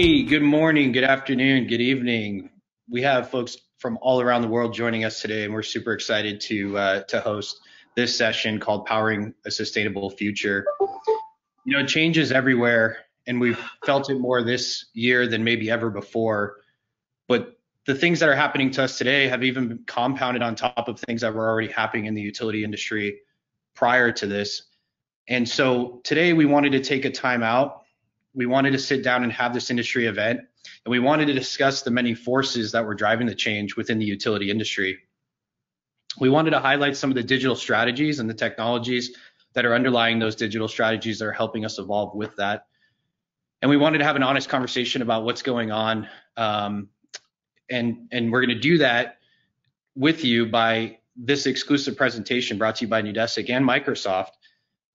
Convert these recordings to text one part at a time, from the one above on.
Hey, good morning, good afternoon, good evening. We have folks from all around the world joining us today, and we're super excited to host this session called Powering a Sustainable Future. You know, change is everywhere, and we've felt it more this year than maybe ever before. But the things that are happening to us today have even been compounded on top of things that were already happening in the utility industry prior to this. And so today we wanted to take a time out. We wanted to sit down and have this industry event, and we wanted to discuss the many forces that were driving the change within the utility industry. We wanted to highlight some of the digital strategies and the technologies that are underlying those digital strategies that are helping us evolve with that. And we wanted to have an honest conversation about what's going on. And we're going to do that with you by this exclusive presentation brought to you by Neudesic and Microsoft.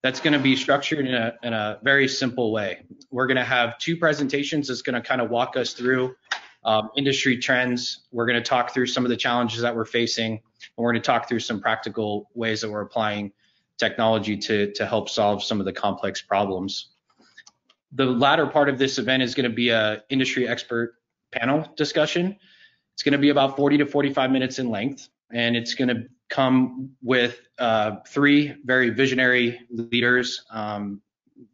That's going to be structured in a very simple way. We're going to have two presentations that's going to kind of walk us through industry trends. We're going to talk through some of the challenges that we're facing, and we're going to talk through some practical ways that we're applying technology to help solve some of the complex problems. The latter part of this event is going to be an industry expert panel discussion. It's going to be about 40 to 45 minutes in length, and it's going to come with three very visionary leaders,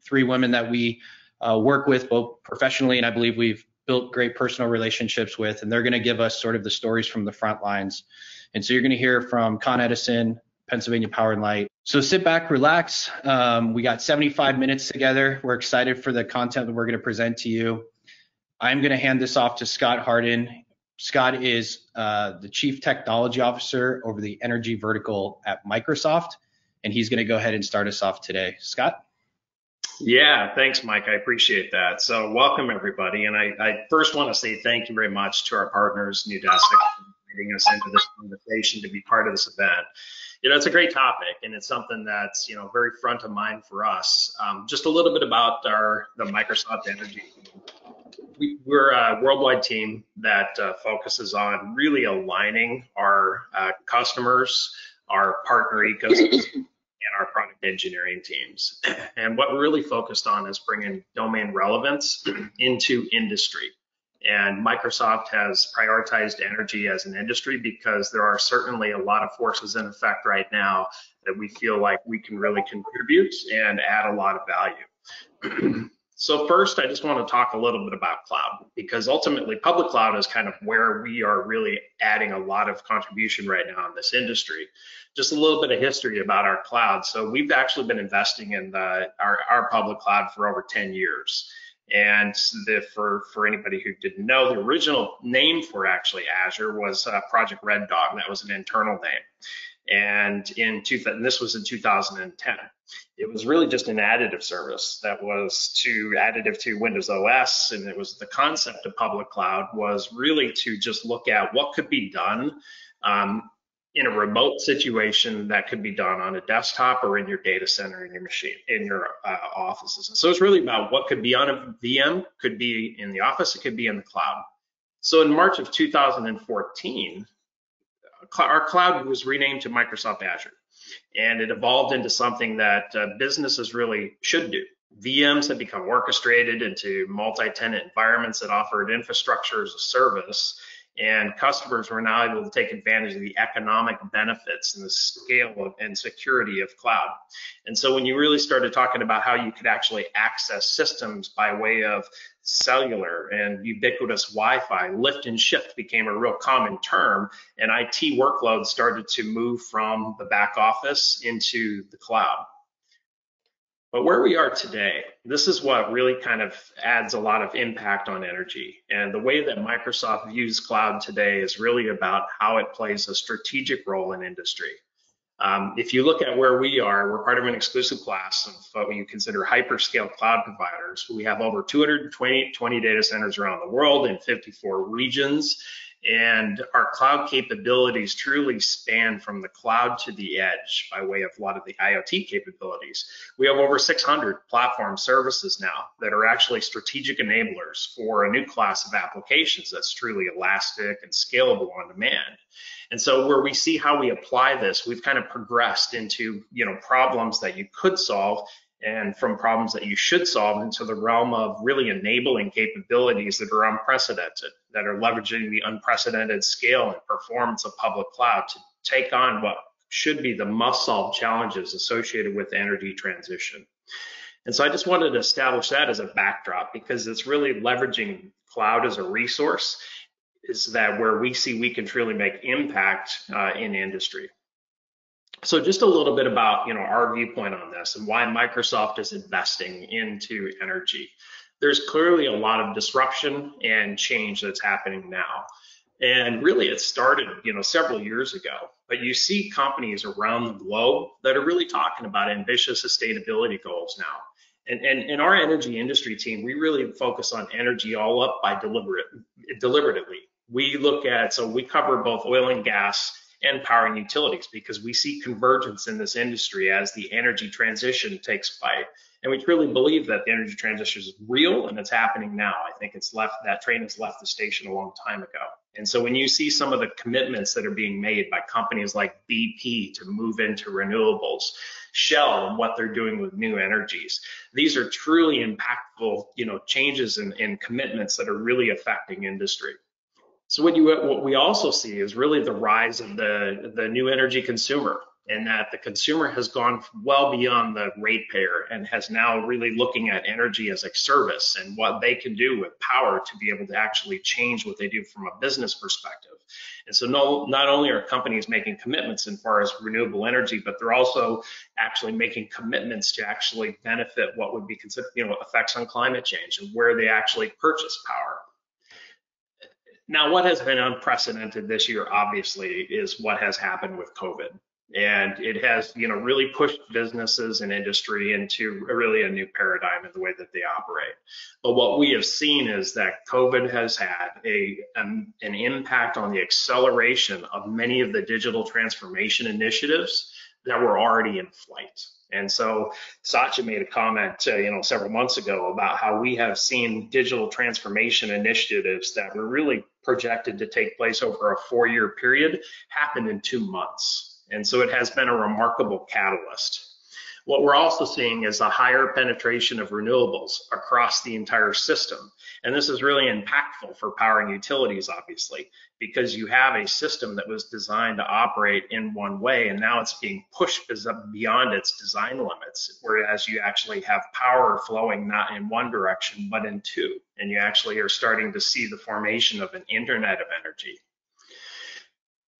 three women that we work with both professionally, and I believe we've built great personal relationships with, and they're going to give us sort of the stories from the front lines. And so you're going to hear from Con Edison, Pennsylvania Power and Light. So sit back, relax. We got 75 minutes together. We're excited for the content that we're going to present to you. I'm going to hand this off to Scott Hardin. Scott is the Chief Technology Officer over the energy vertical at Microsoft, and he's going to go ahead and start us off today. Scott? Yeah, thanks, Mike. I appreciate that. So welcome, everybody. And I first want to say thank you very much to our partners, Neudesic, for inviting us into this conversation to be part of this event. You know, it's a great topic, and it's something that's, you know, very front of mind for us. Just a little bit about the Microsoft Energy. We're a worldwide team that focuses on really aligning our customers, our partner ecosystem, and our product engineering teams. And what we're really focused on is bringing domain relevance into industry. And Microsoft has prioritized energy as an industry because there are certainly a lot of forces in effect right now that we feel like we can really contribute and add a lot of value. So first, I just want to talk a little bit about cloud, because ultimately public cloud is kind of where we are really adding a lot of contribution right now in this industry. Just a little bit of history about our cloud. So we've actually been investing in our public cloud for over 10 years. And for anybody who didn't know, the original name for actually Azure was Project Red Dog. That was an internal name. And this was in 2010. It was really just an additive service that was additive to Windows OS. And it was the concept of public cloud was really to just look at what could be done in a remote situation that could be done on a desktop or in your data center, in your machine, in your offices. And so it's really about what could be on a VM, could be in the office, it could be in the cloud. So in March of 2014, our cloud was renamed to Microsoft Azure, and it evolved into something that businesses really should do. VMs have become orchestrated into multi-tenant environments that offered infrastructure as a service, and customers were now able to take advantage of the economic benefits and the scale and security of cloud. And so when you really started talking about how you could actually access systems by way of cellular and ubiquitous Wi-Fi, lift and shift became a real common term, and IT workloads started to move from the back office into the cloud. But where we are today, this is what really kind of adds a lot of impact on energy. And the way that Microsoft views cloud today is really about how it plays a strategic role in industry. If you look at where we are, we're part of an exclusive class of what you consider hyperscale cloud providers. We have over 220 data centers around the world in 54 regions. And our cloud capabilities truly span from the cloud to the edge by way of a lot of the IoT capabilities. We have over 600 platform services now that are actually strategic enablers for a new class of applications that's truly elastic and scalable on demand. And so where we see how we apply this, we've kind of progressed into, you know, problems that you could solve and from problems that you should solve into the realm of really enabling capabilities that are unprecedented, that are leveraging the unprecedented scale and performance of public cloud to take on what should be the must-solve challenges associated with the energy transition. And so I just wanted to establish that as a backdrop, because it's really leveraging cloud as a resource is that where we see we can truly make impact in industry. So just a little bit about, you know, our viewpoint on this and why Microsoft is investing into energy. There's clearly a lot of disruption and change that's happening now. And really it started, you know, several years ago, but you see companies around the globe that are really talking about ambitious sustainability goals now. And in our energy industry team, we really focus on energy all up by deliberately. We look at, so we cover both oil and gas and power and utilities, because we see convergence in this industry as the energy transition takes place. And we truly believe that the energy transition is real and it's happening now. I think it's left, that train has left the station a long time ago. And so when you see some of the commitments that are being made by companies like BP to move into renewables, Shell and what they're doing with new energies, these are truly impactful, you know, changes and commitments that are really affecting industry. So what we also see is really the rise of the new energy consumer, and that the consumer has gone well beyond the ratepayer and has now really looking at energy as a service and what they can do with power to be able to actually change what they do from a business perspective. And so not only are companies making commitments as far as renewable energy, but they're also actually making commitments to actually benefit what would be considered, you know, effects on climate change and where they actually purchase power. Now, what has been unprecedented this year, obviously, is what has happened with COVID. And it has, you know, really pushed businesses and industry into really a new paradigm in the way that they operate. But what we have seen is that COVID has had an impact on the acceleration of many of the digital transformation initiatives that were already in flight. And so Satya made a comment, you know, several months ago about how we have seen digital transformation initiatives that were really projected to take place over a 4-year period happen in 2 months. And so it has been a remarkable catalyst. What we're also seeing is a higher penetration of renewables across the entire system. And this is really impactful for power and utilities, obviously, because you have a system that was designed to operate in one way, and now it's being pushed beyond its design limits, whereas you actually have power flowing not in one direction, but in two. And you actually are starting to see the formation of an internet of energy.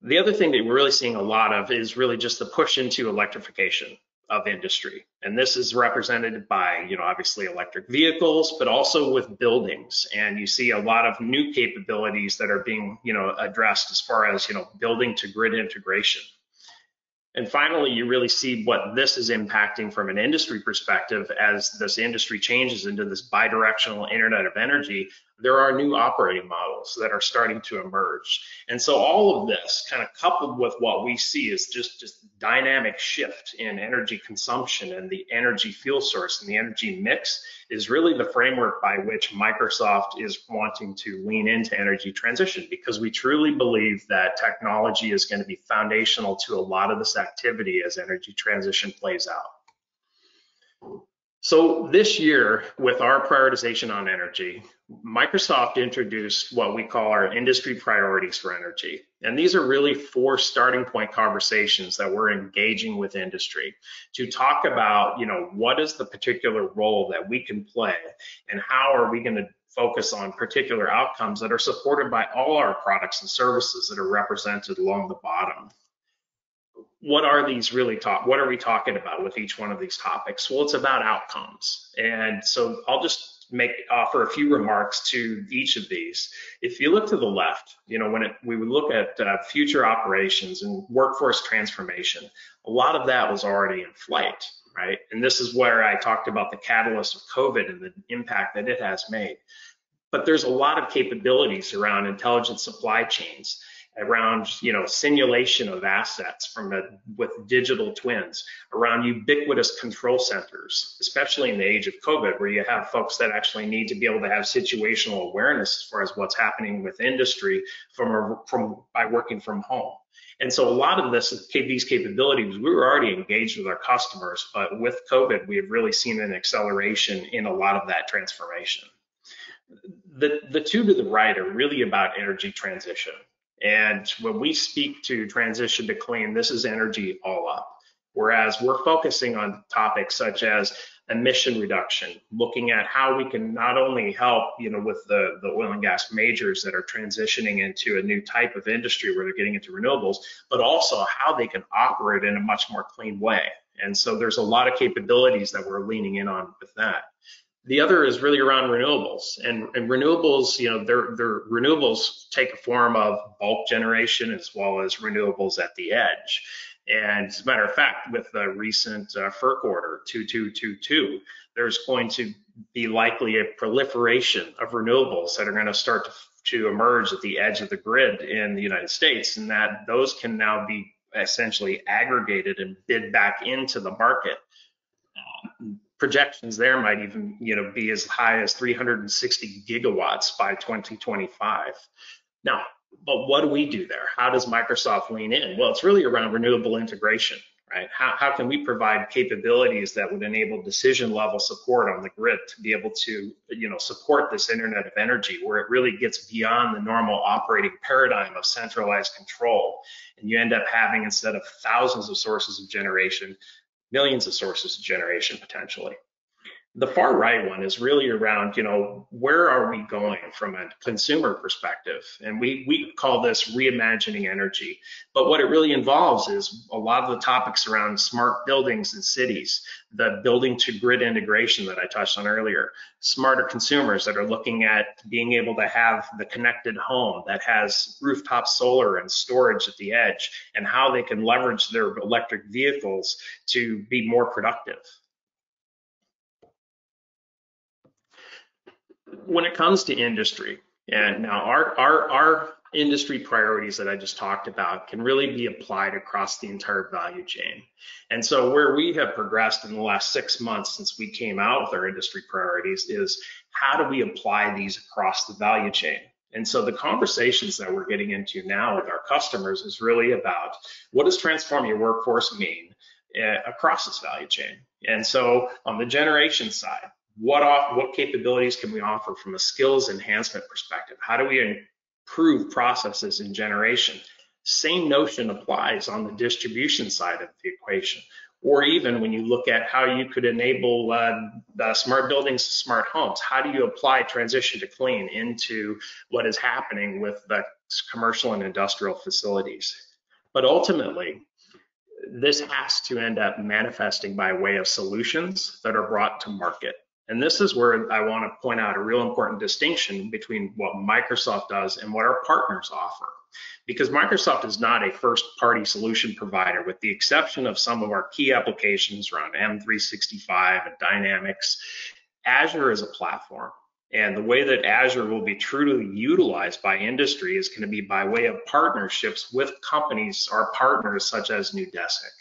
The other thing that we're really seeing a lot of is really just the push into electrification of industry. And this is represented by, you know, obviously electric vehicles, but also with buildings. And you see a lot of new capabilities that are being, you know, addressed as far as, you know, building to grid integration. And finally, you really see what this is impacting from an industry perspective as this industry changes into this bi-directional internet of energy. There are new operating models that are starting to emerge. And so all of this kind of coupled with what we see is just dynamic shift in energy consumption and the energy fuel source and the energy mix is really the framework by which Microsoft is wanting to lean into energy transition, because we truly believe that technology is going to be foundational to a lot of this activity as energy transition plays out. So this year, with our prioritization on energy, Microsoft introduced what we call our industry priorities for energy. And these are really 4 starting point conversations that we're engaging with industry to talk about, you know, what is the particular role that we can play and how are we going to focus on particular outcomes that are supported by all our products and services that are represented along the bottom. What are these really what are we talking about with each one of these topics? Well, it's about outcomes. And so I'll just offer a few remarks to each of these. If you look to the left, you know, we would look at future operations and workforce transformation. A lot of that was already in flight, right? And this is where I talked about the catalyst of COVID and the impact that it has made. But there's a lot of capabilities around intelligent supply chains, around simulation of assets from with digital twins, around ubiquitous control centers, especially in the age of COVID, where you have folks that actually need to be able to have situational awareness as far as what's happening with industry by working from home. And so a lot of these capabilities, we were already engaged with our customers, but with COVID, we have really seen an acceleration in a lot of that transformation. The two to the right are really about energy transition. And when we speak to transition to clean, this is energy all up. Whereas we're focusing on topics such as emission reduction, looking at how we can not only help with the oil and gas majors that are transitioning into a new type of industry where they're getting into renewables, but also how they can operate in a much more clean way. And so there's a lot of capabilities that we're leaning in on with that. The other is really around renewables, and renewables, their renewables take a form of bulk generation as well as renewables at the edge. And as a matter of fact, with the recent FERC order 2222, there's going to be likely a proliferation of renewables that are going to start to emerge at the edge of the grid in the United States, and that those can now be essentially aggregated and bid back into the market. Projections there might even be as high as 360 gigawatts by 2025. Now, but what do we do there? How does Microsoft lean in? Well, it's really around renewable integration, right? How can we provide capabilities that would enable decision level support on the grid to be able to, support this Internet of Energy, where it really gets beyond the normal operating paradigm of centralized control. And you end up having, instead of thousands of sources of generation, millions of sources of generation potentially. The far right one is really around, where are we going from a consumer perspective? And we call this reimagining energy. But what it really involves is a lot of the topics around smart buildings and cities, the building to grid integration that I touched on earlier, smarter consumers that are looking at being able to have the connected home that has rooftop solar and storage at the edge, and how they can leverage their electric vehicles to be more productive. When it comes to industry, and now our industry priorities that I just talked about can really be applied across the entire value chain. And so where we have progressed in the last 6 months since we came out with our industry priorities is, how do we apply these across the value chain? And so the conversations that we're getting into now with our customers is really about, what does transform your workforce mean across this value chain? And so on the generation side, what capabilities can we offer from a skills enhancement perspective? How do we improve processes in generation? Same notion applies on the distribution side of the equation, or even when you look at how you could enable the smart buildings, smart homes. How do you apply transition to clean into what is happening with the commercial and industrial facilities? But ultimately, this has to end up manifesting by way of solutions that are brought to market. And this is where I want to point out a real important distinction between what Microsoft does and what our partners offer. Because Microsoft is not a first-party solution provider, with the exception of some of our key applications around M365 and Dynamics. Azure is a platform. And the way that Azure will be truly utilized by industry is going to be by way of partnerships with companies or partners such as Neudesic.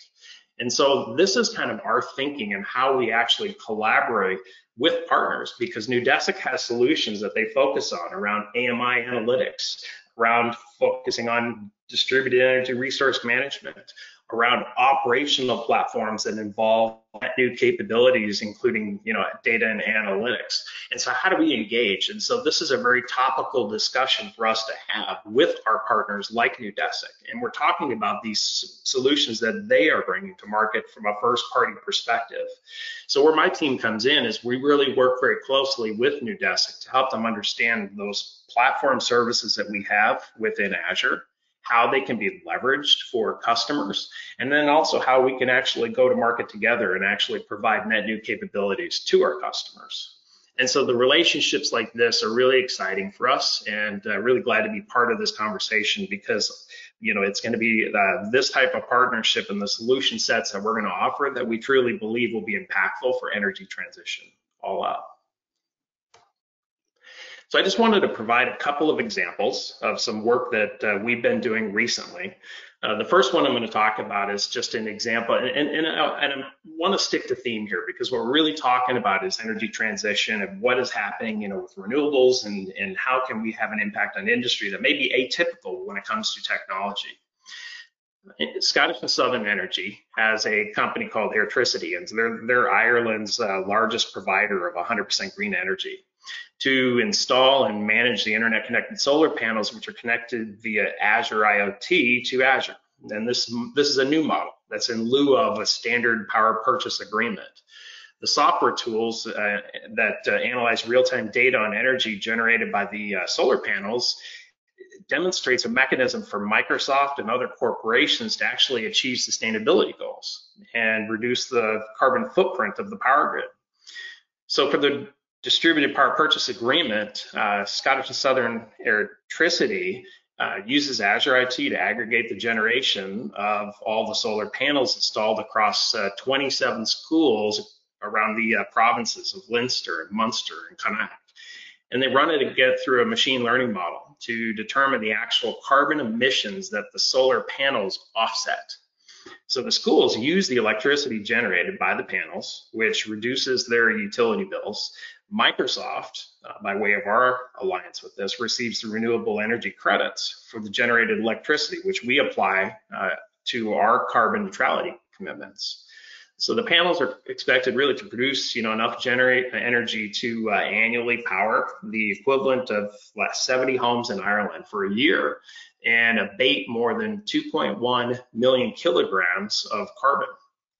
And so this is kind of our thinking and how we actually collaborate with partners, because Neudesic has solutions that they focus on around AMI analytics, around focusing on distributed energy resource management, around operational platforms that involve new capabilities, including data and analytics. And so how do we engage? And so this is a very topical discussion for us to have with our partners like Neudesic. And we're talking about these solutions that they are bringing to market from a first-party perspective. So where my team comes in is, we really work very closely with Neudesic to help them understand those platform services that we have within Azure, how they can be leveraged for customers, and then also how we can actually go to market together and actually provide net new capabilities to our customers. And so the relationships like this are really exciting for us, and really glad to be part of this conversation, because it's going to be this type of partnership and the solution sets that we're going to offer that we truly believe will be impactful for energy transition all up. So I just wanted to provide a couple of examples of some work that we've been doing recently. The first one I'm going to talk about is just an example, and I want to stick to theme here, because what we're really talking about is energy transition and what is happening, you know, with renewables, and how can we have an impact on industry that may be atypical when it comes to technology. Scottish and Southern Energy has a company called Airtricity, and they're Ireland's largest provider of 100% green energy. To install and manage the internet-connected solar panels, which are connected via Azure IoT to Azure. And this is a new model that's in lieu of a standard power purchase agreement. The software tools that analyze real-time data on energy generated by the solar panels demonstrates a mechanism for Microsoft and other corporations to actually achieve sustainability goals and reduce the carbon footprint of the power grid. So for the distributed power purchase agreement, Scottish and Southern Electricity uses Azure IT to aggregate the generation of all the solar panels installed across 27 schools around the provinces of Leinster and Munster and Connacht. And they run it again through a machine learning model to determine the actual carbon emissions that the solar panels offset. So the schools use the electricity generated by the panels, which reduces their utility bills. Microsoft, by way of our alliance with this, receives the renewable energy credits for the generated electricity, which we apply to our carbon neutrality commitments. So the panels are expected really to produce, you know, enough energy to annually power the equivalent of 70 homes in Ireland for a year and abate more than 2.1 million kilograms of carbon.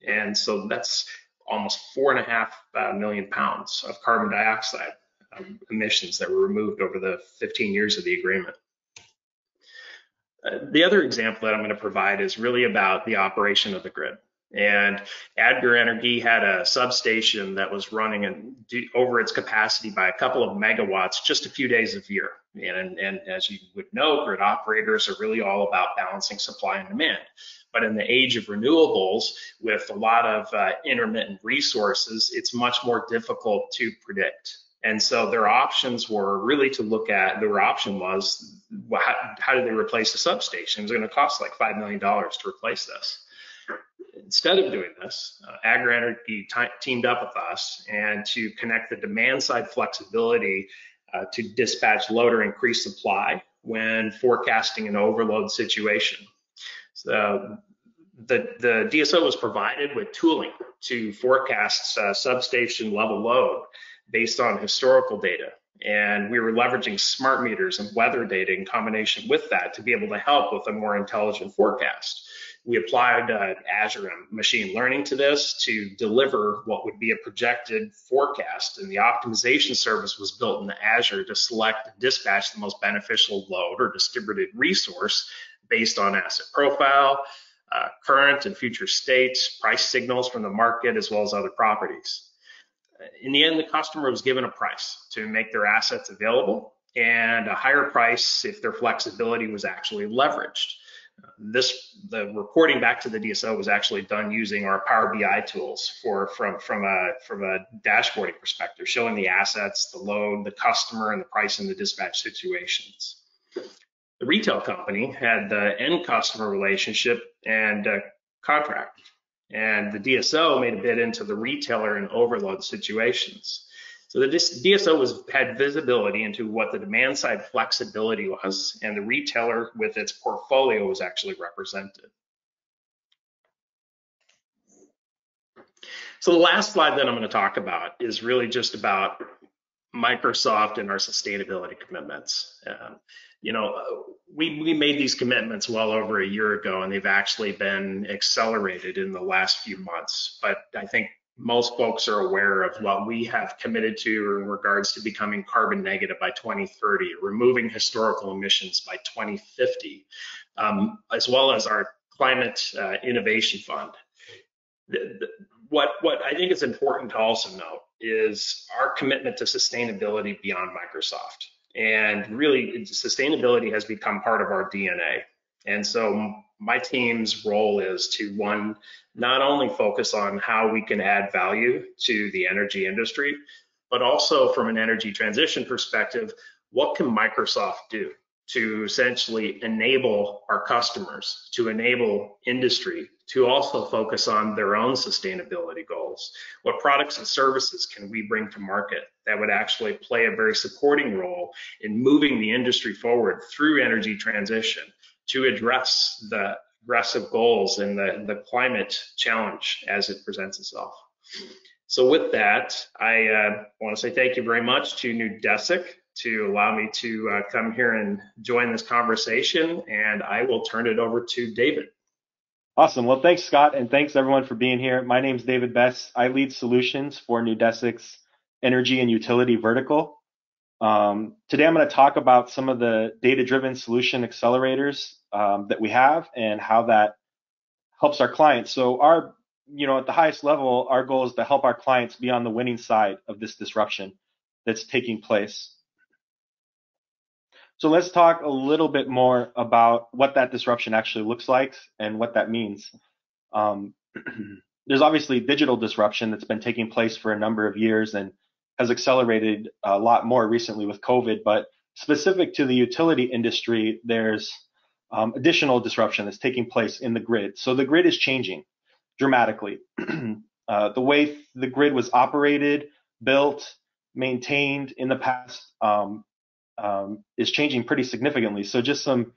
And so that's almost 4.5 million pounds of carbon dioxide emissions that were removed over the 15 years of the agreement. The other example that I'm going to provide is really about the operation of the grid. And Agder Energi had a substation that was running over its capacity by a couple of megawatts just a few days of year. And as you would know, grid operators are really all about balancing supply and demand. But in the age of renewables, with a lot of intermittent resources, it's much more difficult to predict. And so their options were really to look at, their option was, how do they replace the substation? It was going to cost like $5 million to replace this. Instead of doing this, Agder Energi teamed up with us and to connect the demand side flexibility to dispatch load or increase supply when forecasting an overload situation. So the DSO was provided with tooling to forecast substation level load based on historical data. And we were leveraging smart meters and weather data in combination with that to be able to help with a more intelligent forecast. We applied Azure and machine learning to this to deliver what would be a projected forecast, and the optimization service was built in Azure to select and dispatch the most beneficial load or distributed resource based on asset profile, current and future states, price signals from the market, as well as other properties. In the end, the customer was given a price to make their assets available, and a higher price if their flexibility was actually leveraged. The reporting back to the DSO was actually done using our Power BI tools from a dashboarding perspective, showing the assets, the load, the customer, and the price in the dispatch situations. The retail company had the end customer relationship and contract, and the DSO made a bid into the retailer in overload situations. So the DSO had visibility into what the demand side flexibility was, and the retailer with its portfolio was actually represented. So the last slide that I'm going to talk about is really just about Microsoft and our sustainability commitments. You know, we made these commitments well over a year ago, and they've actually been accelerated in the last few months. But I think most folks are aware of what we have committed to in regards to becoming carbon negative by 2030, removing historical emissions by 2050, as well as our Climate Innovation Fund. What I think is important to also note is our commitment to sustainability beyond Microsoft. And really, sustainability has become part of our DNA. And so my team's role is to, one, not only focus on how we can add value to the energy industry, but also from an energy transition perspective, what can Microsoft do to essentially enable our customers, to enable industry, to also focus on their own sustainability goals? What products and services can we bring to market that would actually play a very supporting role in moving the industry forward through energy transition to address the aggressive goals and the climate challenge as it presents itself? So with that, I want to say thank you very much to Neudesic to allow me to come here and join this conversation, and I will turn it over to David. Awesome. Well, thanks, Scott, and thanks everyone for being here. My name is David Bess. I lead solutions for Neudesic's energy and utility vertical. Today, I'm going to talk about some of the data-driven solution accelerators that we have and how that helps our clients. So our, at the highest level, our goal is to help our clients be on the winning side of this disruption that's taking place. So let's talk a little bit more about what that disruption actually looks like and what that means. There's obviously digital disruption that's been taking place for a number of years and has accelerated a lot more recently with COVID, but specific to the utility industry, there's additional disruption that's taking place in the grid. So the grid is changing dramatically. The way the grid was operated, built, maintained in the past, is changing pretty significantly. So just some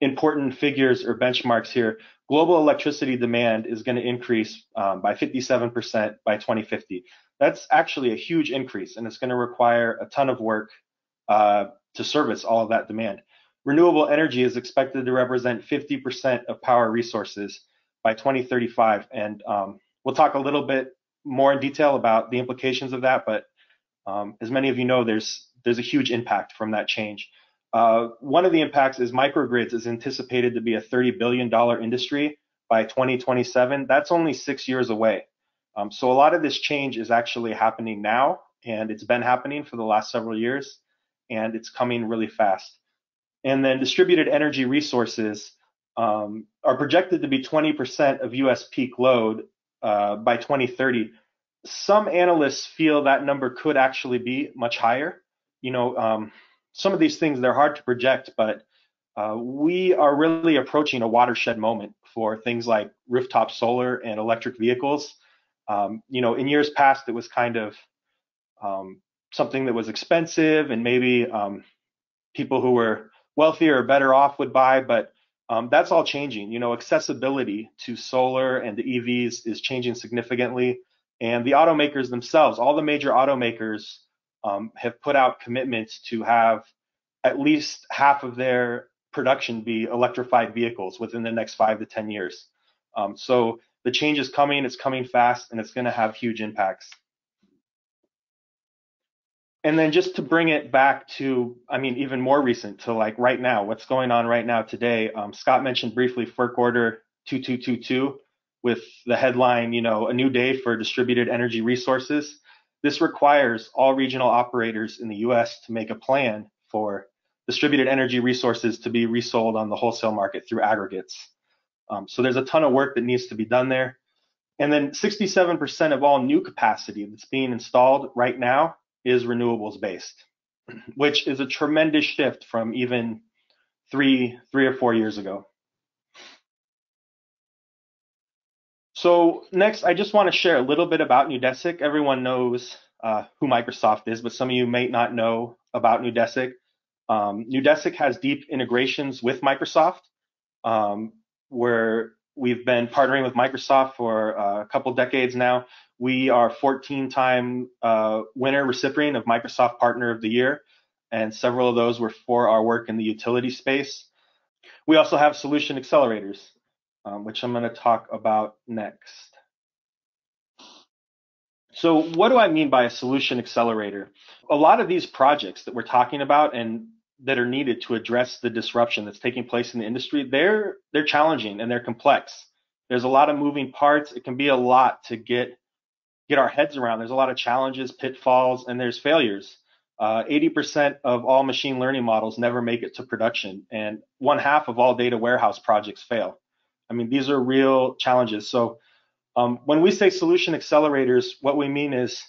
important figures or benchmarks here. Global electricity demand is going to increase by 57% by 2050. That's actually a huge increase, and it's going to require a ton of work to service all of that demand. Renewable energy is expected to represent 50% of power resources by 2035. And we'll talk a little bit more in detail about the implications of that, but as many of you know, there's a huge impact from that change. One of the impacts is microgrids is anticipated to be a $30 billion industry by 2027. That's only 6 years away. So a lot of this change is actually happening now, and it's been happening for the last several years, and it's coming really fast. And then distributed energy resources are projected to be 20% of US peak load by 2030. Some analysts feel that number could actually be much higher. Some of these things, they're hard to project, but we are really approaching a watershed moment for things like rooftop solar and electric vehicles. In years past, it was kind of something that was expensive, and maybe people who were wealthier or better off would buy, but that's all changing. Accessibility to solar and the EVs is changing significantly, and the automakers themselves, all the major automakers, have put out commitments to have at least half of their production be electrified vehicles within the next 5 to 10 years. So the change is coming, it's coming fast, and it's going to have huge impacts. And then just to bring it back to, even more recent, to like right now, what's going on right now today, Scott mentioned briefly FERC order 2222 with the headline, a new day for distributed energy resources. This requires all regional operators in the US to make a plan for distributed energy resources to be resold on the wholesale market through aggregates. So there's a ton of work that needs to be done there. And then 67% of all new capacity that's being installed right now is renewables based, which is a tremendous shift from even three or four years ago. So next, I just want to share a little bit about Neudesic. Everyone knows who Microsoft is, but some of you may not know about Neudesic. Neudesic has deep integrations with Microsoft, where we've been partnering with Microsoft for a couple decades now. We are 14-time recipient of Microsoft Partner of the Year, and several of those were for our work in the utility space. We also have solution accelerators, which I'm going to talk about next. So what do I mean by a solution accelerator? A lot of these projects that we're talking about and that are needed to address the disruption that's taking place in the industry, they're challenging and they're complex. There's a lot of moving parts. It can be a lot to get our heads around. There's a lot of challenges, pitfalls, and there's failures. 80% of all machine learning models never make it to production, and 1/2 of all data warehouse projects fail. These are real challenges. So when we say solution accelerators, what we mean is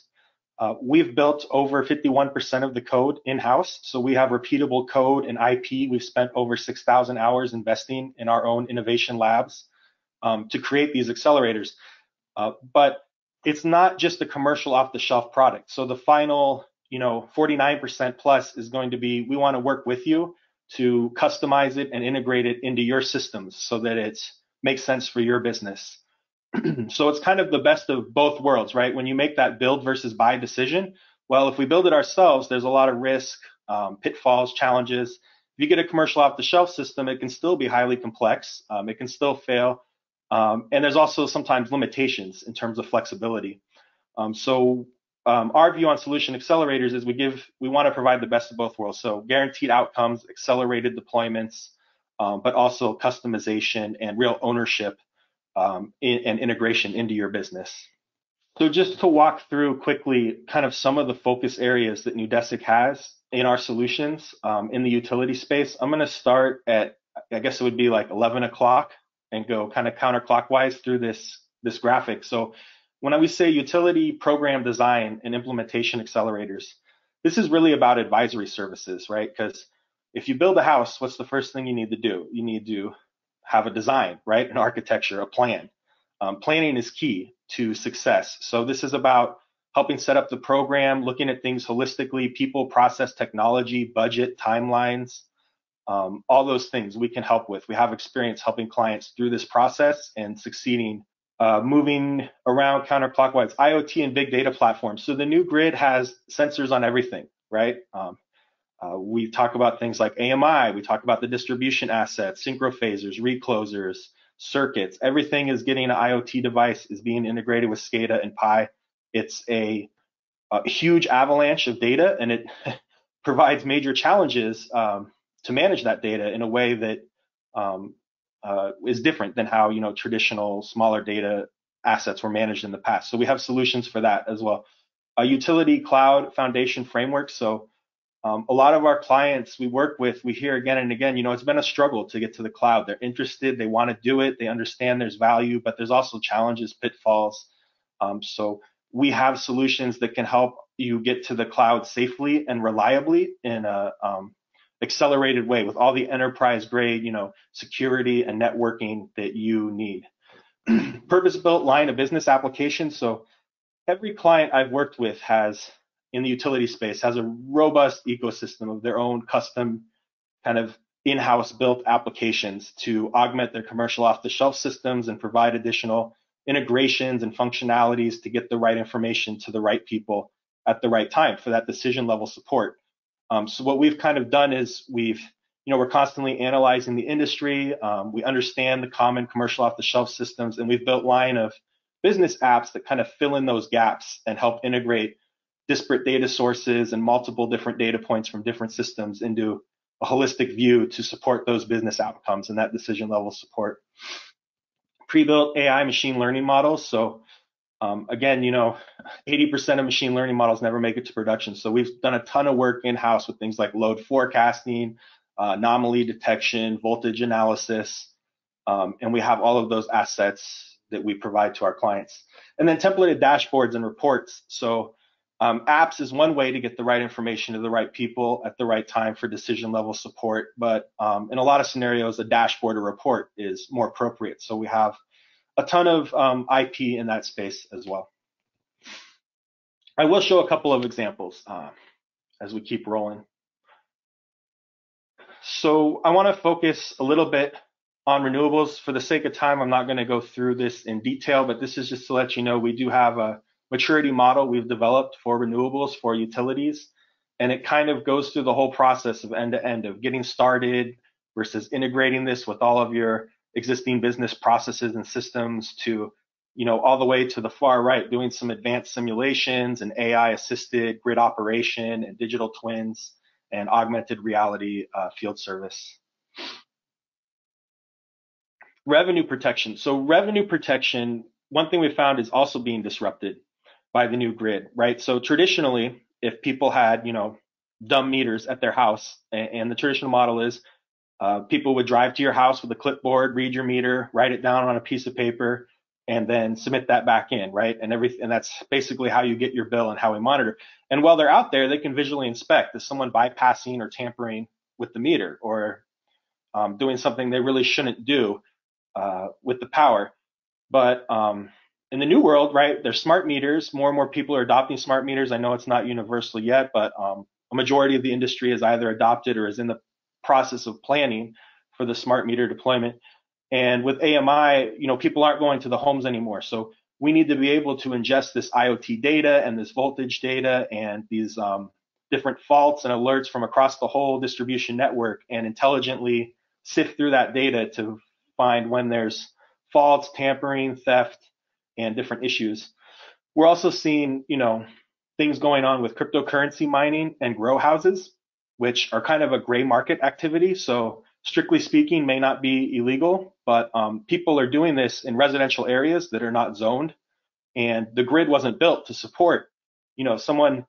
We've built over 51% of the code in-house, so we have repeatable code and IP. We've spent over 6,000 hours investing in our own innovation labs to create these accelerators. But it's not just a commercial off-the-shelf product. So the final, 49% plus is going to be, we want to work with you to customize it and integrate it into your systems so that it makes sense for your business. So it's kind of the best of both worlds, right? When you make that build versus buy decision, well, if we build it ourselves, there's a lot of risk, pitfalls, challenges. If you get a commercial off-the-shelf system, it can still be highly complex. It can still fail. And there's also sometimes limitations in terms of flexibility. Our view on solution accelerators is we want to provide the best of both worlds. So guaranteed outcomes, accelerated deployments, but also customization and real ownership and integration into your business. So just to walk through quickly kind of some of the focus areas that Neudesic has in our solutions in the utility space, I'm going to start at, I guess it would be like 11 o'clock and go kind of counterclockwise through this graphic. So when we say utility program design and implementation accelerators, this is really about advisory services, right? Because if you build a house, what's the first thing you need to do? You need to have a design, right? An architecture, a plan. Planning is key to success. So this is about helping set up the program, looking at things holistically, people, process, technology, budget, timelines, all those things we can help with. We have experience helping clients through this process and succeeding. Moving around counterclockwise, IoT and big data platforms. So the new grid has sensors on everything, right? We talk about things like AMI, we talk about the distribution assets, synchrophasers, reclosers, circuits. Everything is getting an IoT device, is being integrated with SCADA and PI. It's a huge avalanche of data, and it provides major challenges to manage that data in a way that is different than how traditional smaller data assets were managed in the past. So we have solutions for that as well. A utility cloud foundation framework. So a lot of our clients we work with, we hear again and again, it's been a struggle to get to the cloud. They're interested, they want to do it, they understand there's value, but there's also challenges, pitfalls. So we have solutions that can help you get to the cloud safely and reliably in a accelerated way with all the enterprise grade, security and networking that you need. Purpose-built line of business applications. So every client I've worked with has, in the utility space, has a robust ecosystem of their own custom kind of in-house built applications to augment their commercial off-the-shelf systems and provide additional integrations and functionalities to get the right information to the right people at the right time for that decision level support. So what we've kind of done is we're constantly analyzing the industry. We understand the common commercial off-the-shelf systems, and we've built line of business apps that kind of fill in those gaps and help integrate disparate data sources and multiple different data points from different systems into a holistic view to support those business outcomes and that decision level support. Pre-built AI machine learning models. So again, 80% of machine learning models never make it to production. So we've done a ton of work in-house with things like load forecasting, anomaly detection, voltage analysis, and we have all of those assets that we provide to our clients. And then templated dashboards and reports. So apps is one way to get the right information to the right people at the right time for decision level support, but in a lot of scenarios, a dashboard or report is more appropriate. So we have a ton of IP in that space as well. I will show a couple of examples as we keep rolling. So I want to focus a little bit on renewables. For the sake of time, I'm not going to go through this in detail, but this is just to let you know we do have a maturity model we've developed for renewables, for utilities, and it kind of goes through the whole process of end-to-end of getting started versus integrating this with all of your existing business processes and systems to, all the way to the far right, doing some advanced simulations and AI-assisted grid operation and digital twins and augmented reality field service. Revenue protection. So revenue protection, one thing we found is also being disrupted by the new grid, right? So traditionally, if people had, dumb meters at their house, and the traditional model is people would drive to your house with a clipboard, read your meter, write it down on a piece of paper, and then submit that back in, right? And everything, and that's basically how you get your bill and how we monitor. And while they're out there, they can visually inspect, is someone bypassing or tampering with the meter, or doing something they really shouldn't do with the power. But in the new world, right, there's smart meters. More and more people are adopting smart meters. I know it's not universal yet, but a majority of the industry has either adopted or is in the process of planning for the smart meter deployment. And with AMI, you know, people aren't going to the homes anymore. So we need to be able to ingest this IoT data and this voltage data and these different faults and alerts from across the whole distribution network and intelligently sift through that data to find when there's faults, tampering, theft, and different issues. We're also seeing, you know, things going on with cryptocurrency mining and grow houses, which are kind of a gray market activity. So strictly speaking, may not be illegal, but people are doing this in residential areas that are not zoned, and the grid wasn't built to support, you know, someone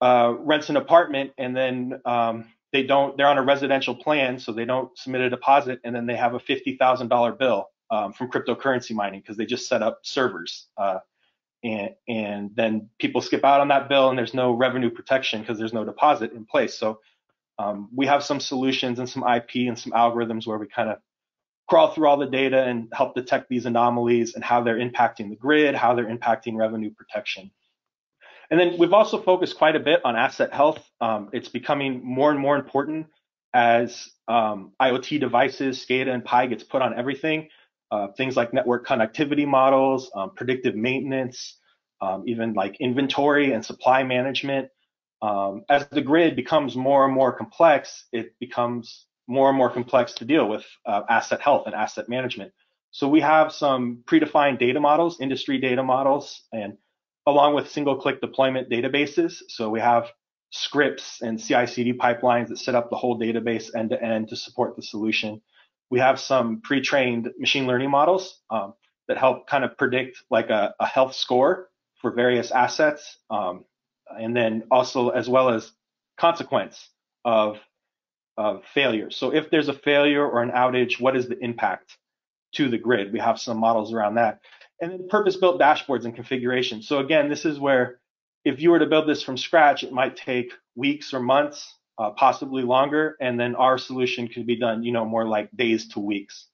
rents an apartment and then they're on a residential plan, so they don't submit a deposit, and then they have a $50,000 bill from cryptocurrency mining because they just set up servers. And then people skip out on that bill, and there's no revenue protection because there's no deposit in place. So we have some solutions and some IP and some algorithms where we kind of crawl through all the data and help detect these anomalies and how they're impacting the grid, how they're impacting revenue protection. And then we've also focused quite a bit on asset health. It's becoming more and more important as IoT devices, SCADA and PI gets put on everything. Things like network connectivity models, predictive maintenance, even like inventory and supply management. As the grid becomes more and more complex, it becomes more and more complex to deal with asset health and asset management. So we have some predefined data models, industry data models, and along with single-click deployment databases. So we have scripts and CI/CD pipelines that set up the whole database end-to-end to support the solution. We have some pre-trained machine learning models that help kind of predict like a health score for various assets. And then also as well as consequence of failure. So if there's a failure or an outage, what is the impact to the grid? We have some models around that. And then purpose-built dashboards and configuration. So again, this is where if you were to build this from scratch, it might take weeks or months, possibly longer. And then our solution could be done, you know, more like days to weeks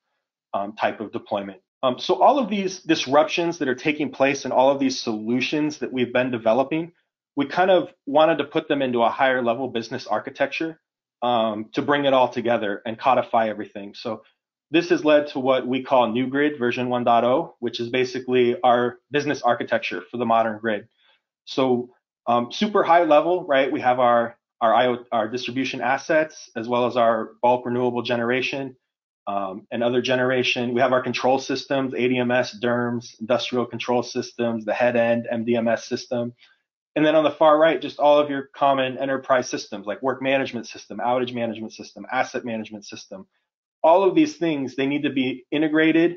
type of deployment. So all of these disruptions that are taking place and all of these solutions that we've been developing, we kind of wanted to put them into a higher level business architecture to bring it all together and codify everything. So this has led to what we call New Grid version 1.0, which is basically our business architecture for the modern grid. So super high level, right? We have our distribution assets, as well as our bulk renewable generation and other generation. We have our control systems, ADMS, DERMS, industrial control systems, the head end MDMS system. And then on the far right, just all of your common enterprise systems like work management system, outage management system, asset management system. All of these things, they need to be integrated.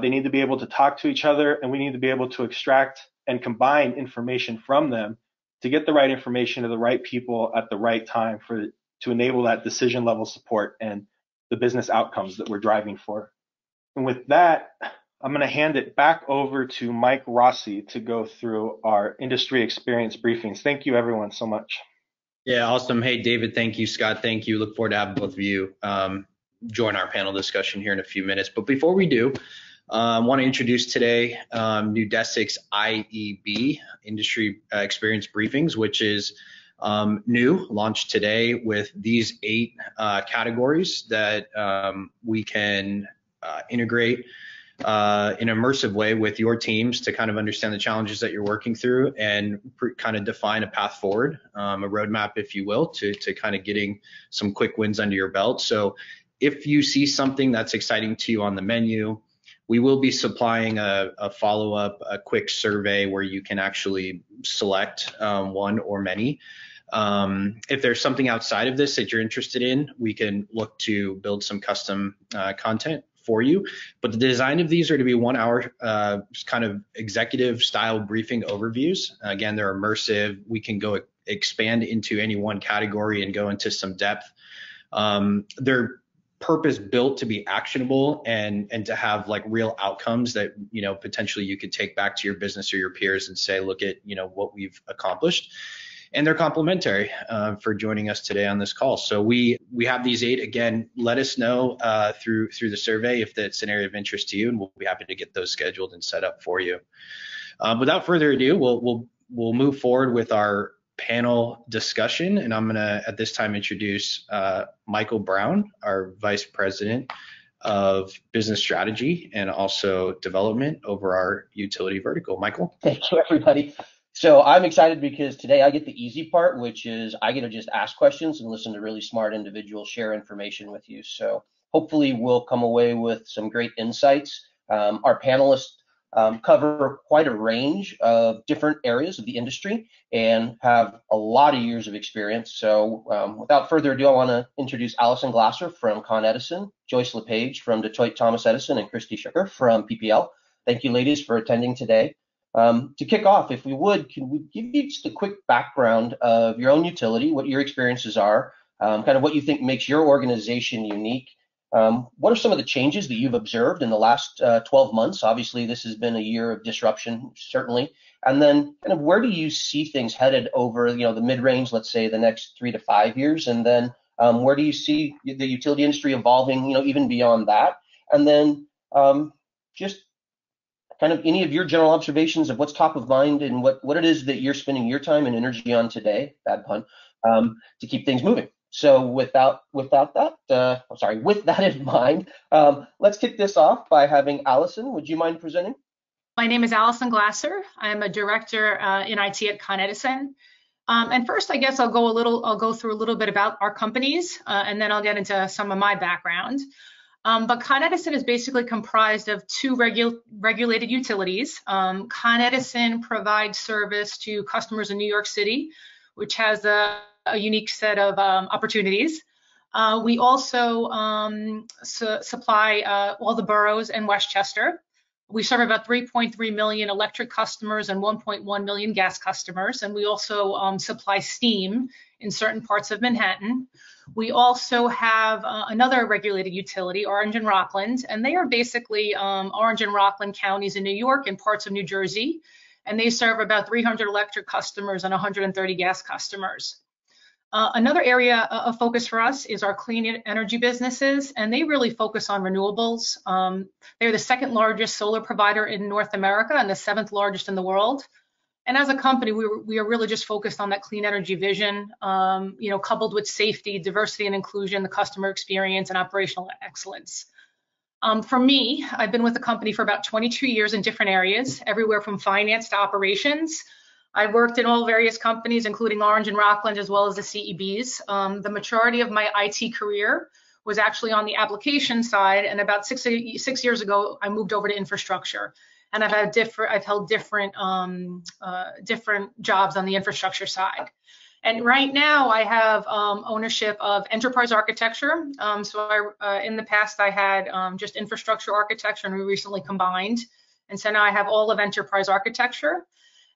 They need to be able to talk to each other, and we need to be able to extract and combine information from them to get the right information to the right people at the right time to enable that decision level support and the business outcomes that we're driving for. And with that, I'm going to hand it back over to Mike Rossi to go through our industry experience briefings. Thank you, everyone, so much. Yeah, awesome. Hey, David, thank you. Scott, thank you. Look forward to having both of you join our panel discussion here in a few minutes. But before we do, I want to introduce today Neudesic's IEB, Industry Experience Briefings, which is new, launched today with these 8 categories that we can integrate in an immersive way with your teams to kind of understand the challenges that you're working through and kind of define a path forward, a roadmap, if you will, to kind of getting some quick wins under your belt. So if you see something that's exciting to you on the menu, we will be supplying a follow-up, a quick survey where you can actually select one or many. If there's something outside of this that you're interested in, we can look to build some custom content for you. But the design of these are to be 1 hour kind of executive style briefing overviews. Again, they're immersive. We can go expand into any one category and go into some depth. They're purpose built to be actionable and to have like real outcomes that, you know, potentially you could take back to your business or your peers and say, look at, you know, what we've accomplished. And they're complimentary for joining us today on this call. So we have these 8. Again, let us know through the survey if that's an area of interest to you, and we'll be happy to get those scheduled and set up for you. Without further ado, we'll move forward with our panel discussion, and I'm gonna at this time introduce Michael Brown, our Vice President of Business Strategy and also Development over our utility vertical. Michael. Thank you, everybody. So I'm excited because today I get the easy part, which is I get to just ask questions and listen to really smart individuals share information with you. So hopefully we'll come away with some great insights. Our panelists cover quite a range of different areas of the industry and have a lot of years of experience. So without further ado, I want to introduce Allison Glaser from Con Edison, Joyce LePage from Detroit Thomas Edison, and Christy Schucker from PPL. Thank you, ladies, for attending today. To kick off, if we would, can we give you just a quick background of your own utility, what your experiences are, kind of what you think makes your organization unique? What are some of the changes that you've observed in the last 12 months? Obviously, this has been a year of disruption, certainly. And then kind of where do you see things headed over, you know, the mid-range, let's say the next 3 to 5 years? And then where do you see the utility industry evolving, you know, even beyond that? And then just kind of any of your general observations of what's top of mind and what it is that you're spending your time and energy on today, bad pun, to keep things moving. So with that in mind, let's kick this off by having Allison. Would you mind presenting? My name is Allison Glaser. I'm a director in IT at Con Edison. And first, I guess I'll go through a little bit about our companies, and then I'll get into some of my background. But Con Edison is basically comprised of 2 regulated utilities. Con Edison provides service to customers in New York City, which has a unique set of opportunities. We also supply all the boroughs in Westchester. We serve about 3.3 million electric customers and 1.1 million gas customers, and we also supply steam in certain parts of Manhattan. We also have another regulated utility, Orange and Rockland, and they are basically Orange and Rockland counties in New York and parts of New Jersey, and they serve about 300 electric customers and 130 gas customers. Another area of focus for us is our clean energy businesses, and they really focus on renewables. They're the 2nd largest solar provider in North America and the 7th largest in the world. And as a company, we are really just focused on that clean energy vision, you know, coupled with safety, diversity and inclusion, the customer experience, and operational excellence. For me, I've been with the company for about 22 years in different areas, everywhere from finance to operations. I've worked in all various companies, including Orange and Rockland, as well as the CEBs. The majority of my IT career was actually on the application side, and about six years ago, I moved over to infrastructure. And I've held different jobs on the infrastructure side. And right now, I have ownership of enterprise architecture. In the past, I had just infrastructure architecture, and we recently combined. And so now I have all of enterprise architecture,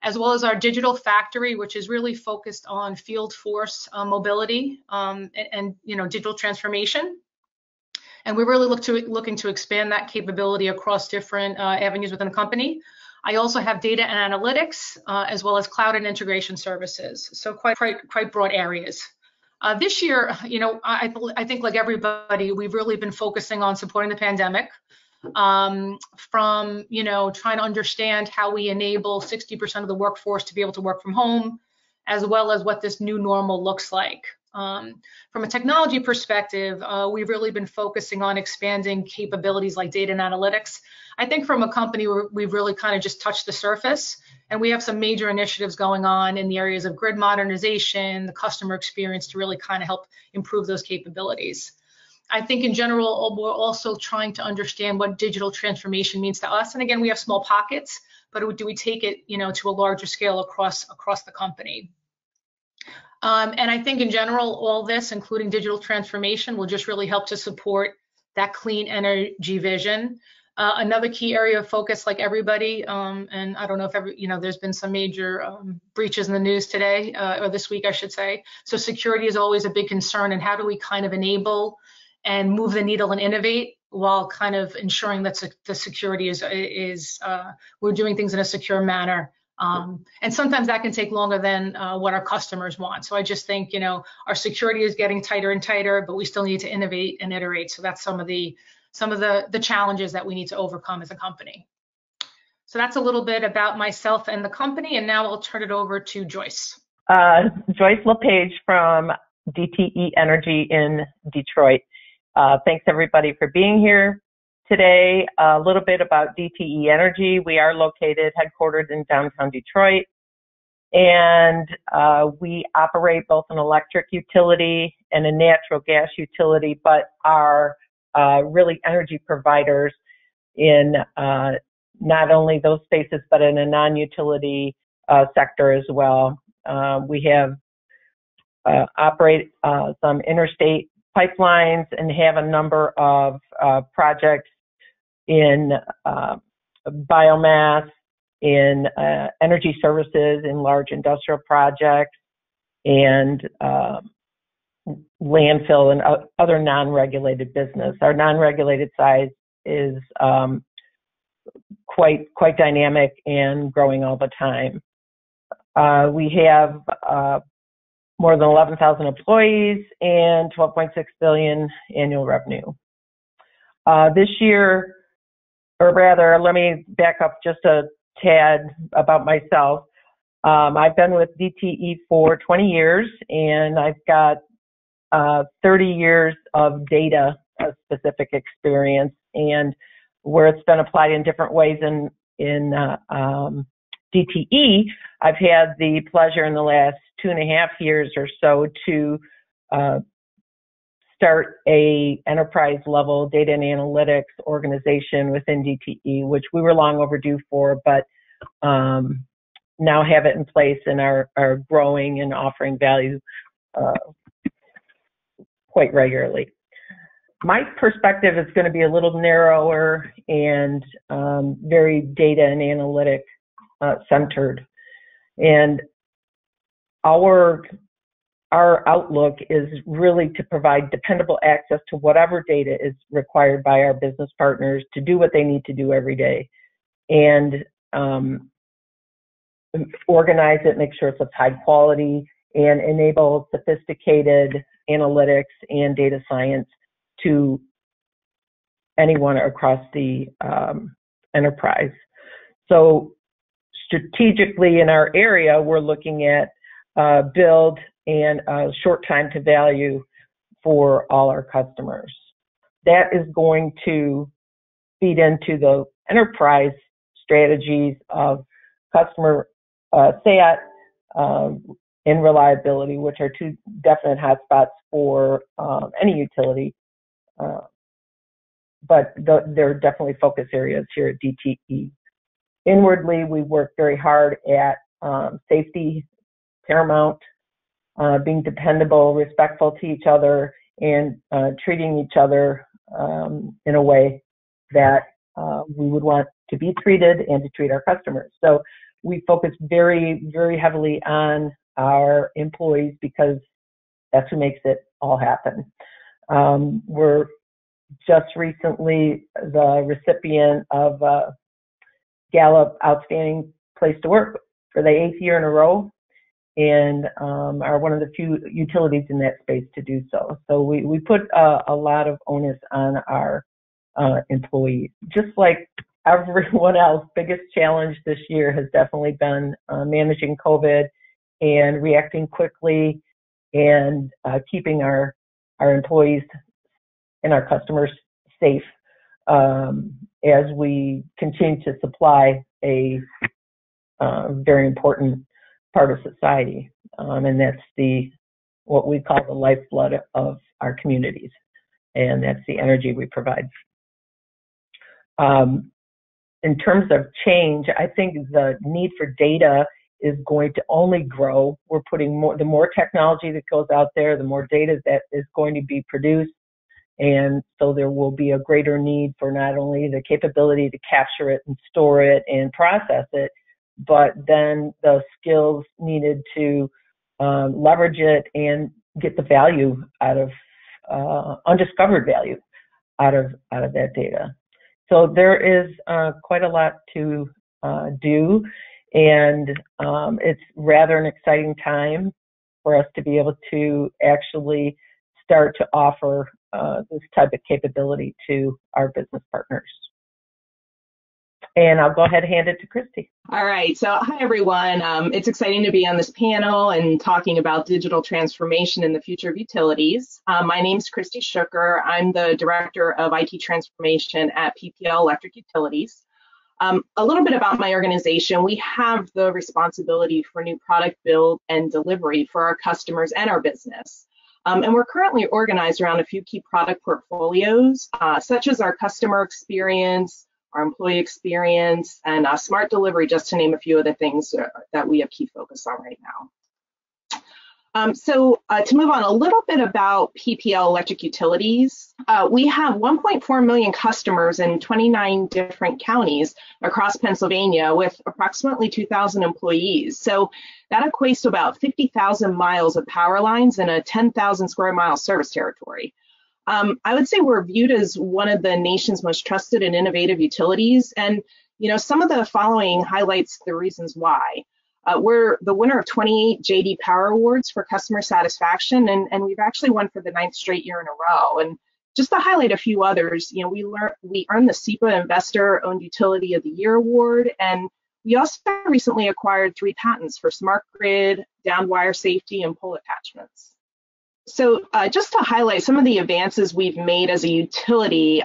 as well as our digital factory, which is really focused on field force mobility and you know, digital transformation. And we really looking to expand that capability across different avenues within the company. I also have data and analytics, as well as cloud and integration services. So quite broad areas. This year, you know, I think like everybody, we've really been focusing on supporting the pandemic. From, you know, trying to understand how we enable 60% of the workforce to be able to work from home, as well as what this new normal looks like. From a technology perspective, we've really been focusing on expanding capabilities like data and analytics. I think from a company, we've really kind of just touched the surface, and we have some major initiatives going on in the areas of grid modernization, the customer experience to really kind of help improve those capabilities. I think in general, we're also trying to understand what digital transformation means to us. And again, we have small pockets, but do we take it, you know, to a larger scale across the company? And I think in general, all this, including digital transformation, will just really help to support that clean energy vision. Another key area of focus, like everybody, and I don't know if there's been some major breaches in the news today, or this week, I should say. So security is always a big concern, and how do we kind of enable and move the needle and innovate while kind of ensuring that the security is we're doing things in a secure manner. And sometimes that can take longer than what our customers want. So I just think, you know, our security is getting tighter and tighter, but we still need to innovate and iterate. So that's some of the challenges that we need to overcome as a company. So that's a little bit about myself and the company. And now I'll turn it over to Joyce. Joyce LePage from DTE Energy in Detroit. Thanks everybody for being here today. A little bit about DTE Energy. We are located, headquartered in downtown Detroit, and we operate both an electric utility and a natural gas utility, but are really energy providers in not only those spaces, but in a non-utility sector as well. We have operate some interstate pipelines and have a number of projects in biomass, in energy services, in large industrial projects, and landfill and other non-regulated business. Our non-regulated size is quite dynamic and growing all the time. We have more than 11,000 employees and $12.6 billion annual revenue. This year, or rather, let me back up just a tad about myself. I've been with DTE for 20 years, and I've got 30 years of data-specific experience, and where it's been applied in different ways in DTE, I've had the pleasure in the last 2.5 years or so to start a enterprise level data and analytics organization within DTE, which we were long overdue for, but now have it in place and are growing and offering value quite regularly. My perspective is going to be a little narrower and very data and analytic centered, and our outlook is really to provide dependable access to whatever data is required by our business partners to do what they need to do every day, and organize it, make sure it's of high quality, and enable sophisticated analytics and data science to anyone across the enterprise. So strategically in our area, we're looking at build and short time to value for all our customers. That is going to feed into the enterprise strategies of customer SAT and reliability, which are two definite hotspots for any utility. But they're definitely focus areas here at DTE. Inwardly, we work very hard at safety, paramount, being dependable, respectful to each other, and treating each other in a way that we would want to be treated and to treat our customers. So we focus very, very heavily on our employees because that's who makes it all happen. We're just recently the recipient of Gallup Outstanding Place to Work for the 8th year in a row, and are one of the few utilities in that space to do so. So we put a lot of onus on our employees. Just like everyone else, biggest challenge this year has definitely been managing COVID and reacting quickly and keeping our employees and our customers safe as we continue to supply a very important part of society, and that's what we call the lifeblood of our communities, and that's the energy we provide. In terms of change, I think the need for data is going to only grow. We're putting more, the more technology that goes out there, the more data that is going to be produced. And so there will be a greater need for not only the capability to capture it and store it and process it, but then the skills needed to leverage it and get the value out of undiscovered value out of that data. So there is quite a lot to do, and it's rather an exciting time for us to be able to actually start to offer this type of capability to our business partners. And I'll go ahead and hand it to Christy. All right, so hi everyone. It's exciting to be on this panel and talking about digital transformation in the future of utilities. My name's Christy Schucker. I'm the Director of IT Transformation at PPL Electric Utilities. A little bit about my organization. We have the responsibility for new product build and delivery for our customers and our business. And we're currently organized around a few key product portfolios, such as our customer experience, our employee experience, and smart delivery, just to name a few of the things that we have key focus on right now. To move on a little bit about PPL Electric Utilities, we have 1.4 million customers in 29 different counties across Pennsylvania with approximately 2,000 employees. So that equates to about 50,000 miles of power lines in a 10,000 square mile service territory. I would say we're viewed as one of the nation's most trusted and innovative utilities. And, you know, some of the following highlights the reasons why. We're the winner of 28 JD Power Awards for customer satisfaction, and we've actually won for the 9th straight year in a row. And just to highlight a few others, you know, we earned the SEPA Investor Owned Utility of the Year Award, and we also recently acquired 3 patents for smart grid, downed wire safety, and pole attachments. So just to highlight some of the advances we've made as a utility,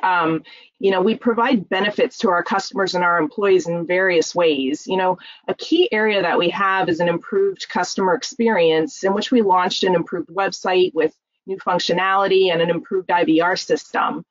you know, we provide benefits to our customers and our employees in various ways. You know, a key area that we have is an improved customer experience, in which we launched an improved website with new functionality and an improved IVR system.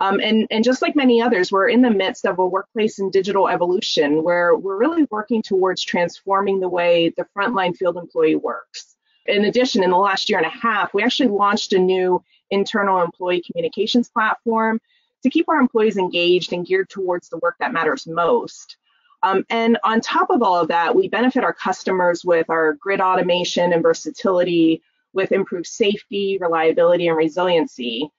And just like many others, we're in the midst of a workplace and digital evolution where we're really working towards transforming the way the frontline field employee works. In addition, in the last year and a half, we actually launched a new internal employee communications platform to keep our employees engaged and geared towards the work that matters most. And on top of all of that, we benefit our customers with our grid automation and versatility, with improved safety, reliability, and resiliency.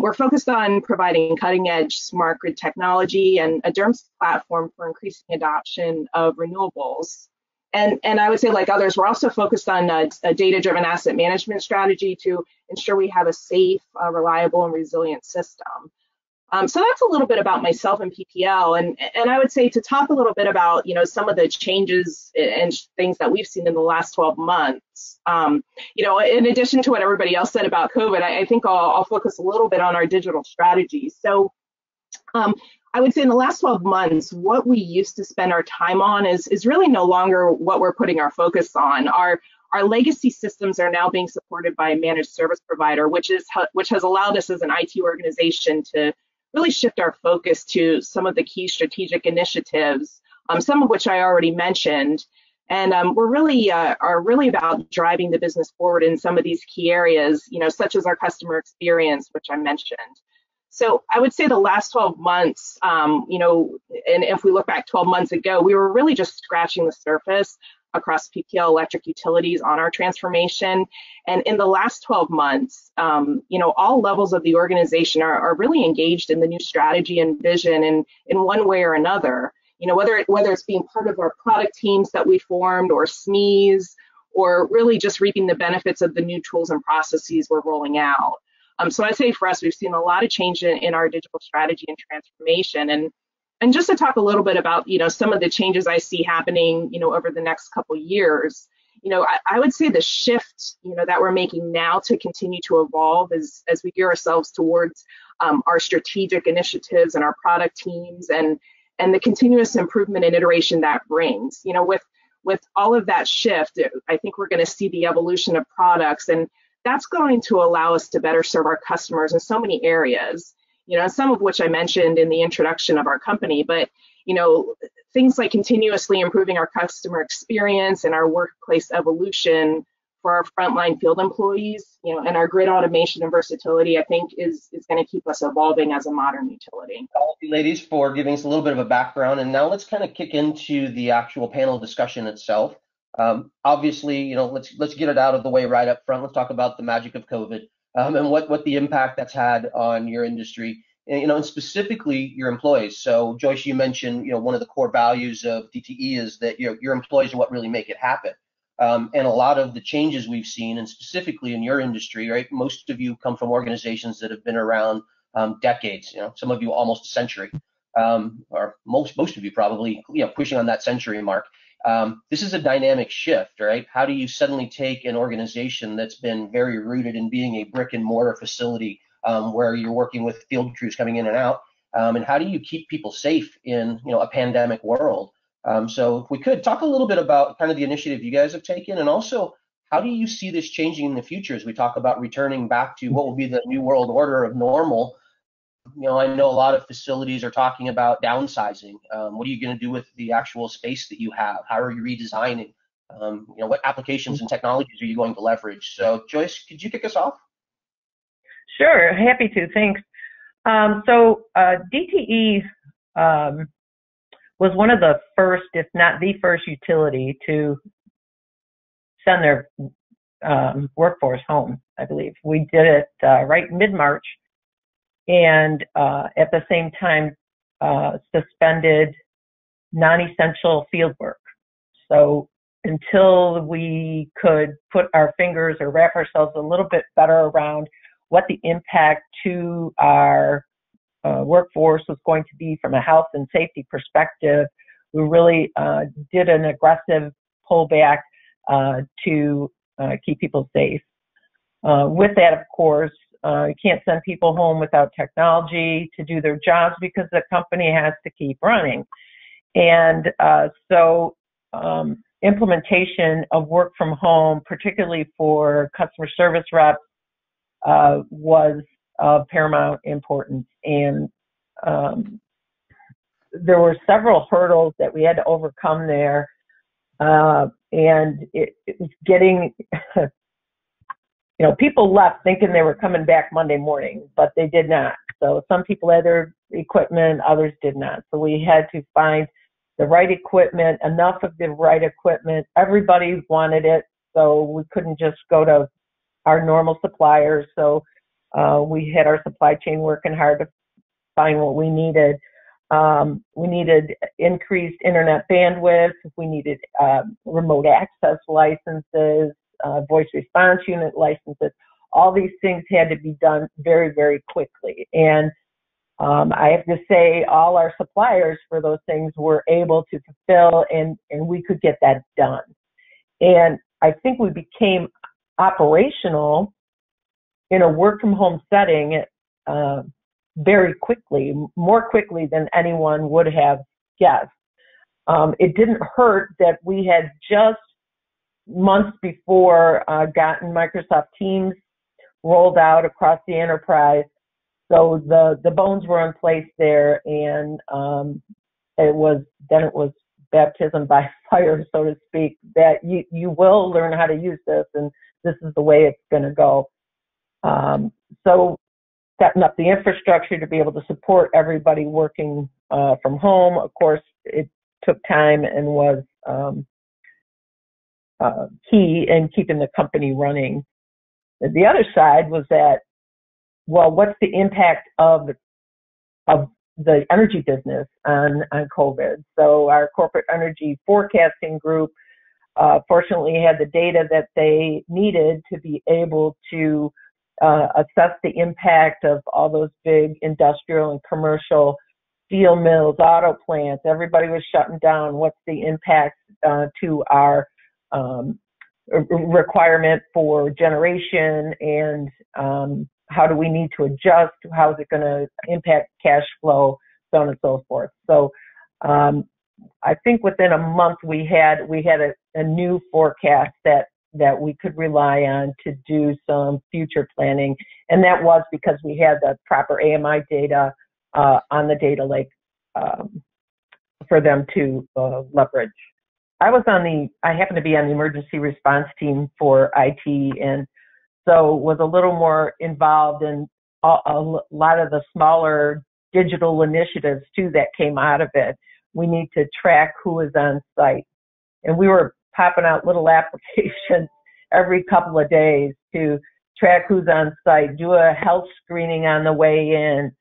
We're focused on providing cutting-edge smart grid technology and a DERMS platform for increasing adoption of renewables. And I would say, like others, we're also focused on a data-driven asset management strategy to ensure we have a safe, reliable, and resilient system. So that's a little bit about myself and PPL. And I would say to talk a little bit about, you know, some of the changes and things that we've seen in the last 12 months. You know, in addition to what everybody else said about COVID, I think I'll focus a little bit on our digital strategy. So I would say in the last 12 months, what we used to spend our time on is really no longer what we're putting our focus on. Our legacy systems are now being supported by a managed service provider, which has allowed us as an IT organization to really shift our focus to some of the key strategic initiatives, some of which I already mentioned. And we're really are really about driving the business forward in some of these key areas, you know, such as our customer experience, which I mentioned. So I would say the last 12 months, you know, and if we look back 12 months ago, we were really just scratching the surface across PPL Electric Utilities on our transformation. And in the last 12 months, you know, all levels of the organization are really engaged in the new strategy and vision in one way or another. You know, whether it's being part of our product teams that we formed, or SMEs, or really just reaping the benefits of the new tools and processes we're rolling out. So I'd say for us, we've seen a lot of change in our digital strategy and transformation. And just to talk a little bit about, you know, some of the changes I see happening, you know, over the next couple of years, you know, I would say the shift, you know, that we're making now to continue to evolve as we gear ourselves towards our strategic initiatives and our product teams and the continuous improvement and iteration that brings, you know, with all of that shift, I think we're going to see the evolution of products, and that's going to allow us to better serve our customers in so many areas, you know, some of which I mentioned in the introduction of our company, but, you know, things like continuously improving our customer experience and our workplace evolution for our frontline field employees, you know, and our grid automation and versatility, I think is going to keep us evolving as a modern utility. Thank you, ladies, for giving us a little bit of a background. And now let's kind of kick into the actual panel discussion itself. Obviously, you know, let's get it out of the way right up front. Let's talk about the magic of COVID. and what the impact that's had on your industry, and, you know, and specifically your employees. So Joyce, you mentioned, you know, one of the core values of DTE is that your employees are what really make it happen. And a lot of the changes we've seen, and specifically in your industry, right? Most of you come from organizations that have been around decades. You know, some of you almost a century, or most of you probably, you know, pushing on that century mark. This is a dynamic shift, right? How do you suddenly take an organization that's been very rooted in being a brick and mortar facility, where you're working with field crews coming in and out, and how do you keep people safe in, you know, a pandemic world? So if we could talk a little bit about kind of the initiative you guys have taken, and also how do you see this changing in the future as we talk about returning back to what will be the new world order of normal? You know, I know a lot of facilities are talking about downsizing. What are you going to do with the actual space that you have? How are you redesigning? You know, what applications and technologies are you going to leverage? So Joyce, could you kick us off? Sure, happy to, thanks. So DTE was one of the first, if not the first utility to send their workforce home, I believe. We did it right mid-March, and at the same time suspended non-essential field work. So until we could put our fingers or wrap ourselves a little bit better around what the impact to our workforce was going to be from a health and safety perspective, we really did an aggressive pullback to keep people safe. With that, of course, you can't send people home without technology to do their jobs because the company has to keep running. And so implementation of work from home, particularly for customer service reps, was of paramount importance, and there were several hurdles that we had to overcome there, and it was getting, you know, people left thinking they were coming back Monday morning, but they did not. So some people had their equipment, others did not. So we had to find the right equipment, enough of the right equipment. Everybody wanted it, so we couldn't just go to our normal suppliers. So we had our supply chain working hard to find what we needed. We needed increased internet bandwidth. We needed remote access licenses, voice response unit licenses. All these things had to be done very, very quickly. And I have to say all our suppliers for those things were able to fulfill, and we could get that done. And I think we became operational in a work from home setting very quickly, more quickly than anyone would have guessed. It didn't hurt that we had just months before gotten Microsoft Teams rolled out across the enterprise. So the bones were in place there, and it was baptism by fire, so to speak, that you will learn how to use this, and this is the way it's going to go. So setting up the infrastructure to be able to support everybody working from home, of course, it took time and was key in keeping the company running. The other side was that, well, what's the impact of the energy business on COVID? So our corporate energy forecasting group fortunately had the data that they needed to be able to assess the impact of all those big industrial and commercial steel mills, auto plants. Everybody was shutting down. What's the impact to our requirement for generation, and how do we need to adjust? How is it going to impact cash flow, so on and so forth. So I think within a month we had a new forecast that we could rely on to do some future planning. And that was because we had the proper AMI data on the data lake for them to leverage. I happened to be on the emergency response team for IT, and so was a little more involved in a lot of the smaller digital initiatives too that came out of it. We need to track who is on site. And we were popping out little applications every couple of days to track who's on site, do a health screening on the way in,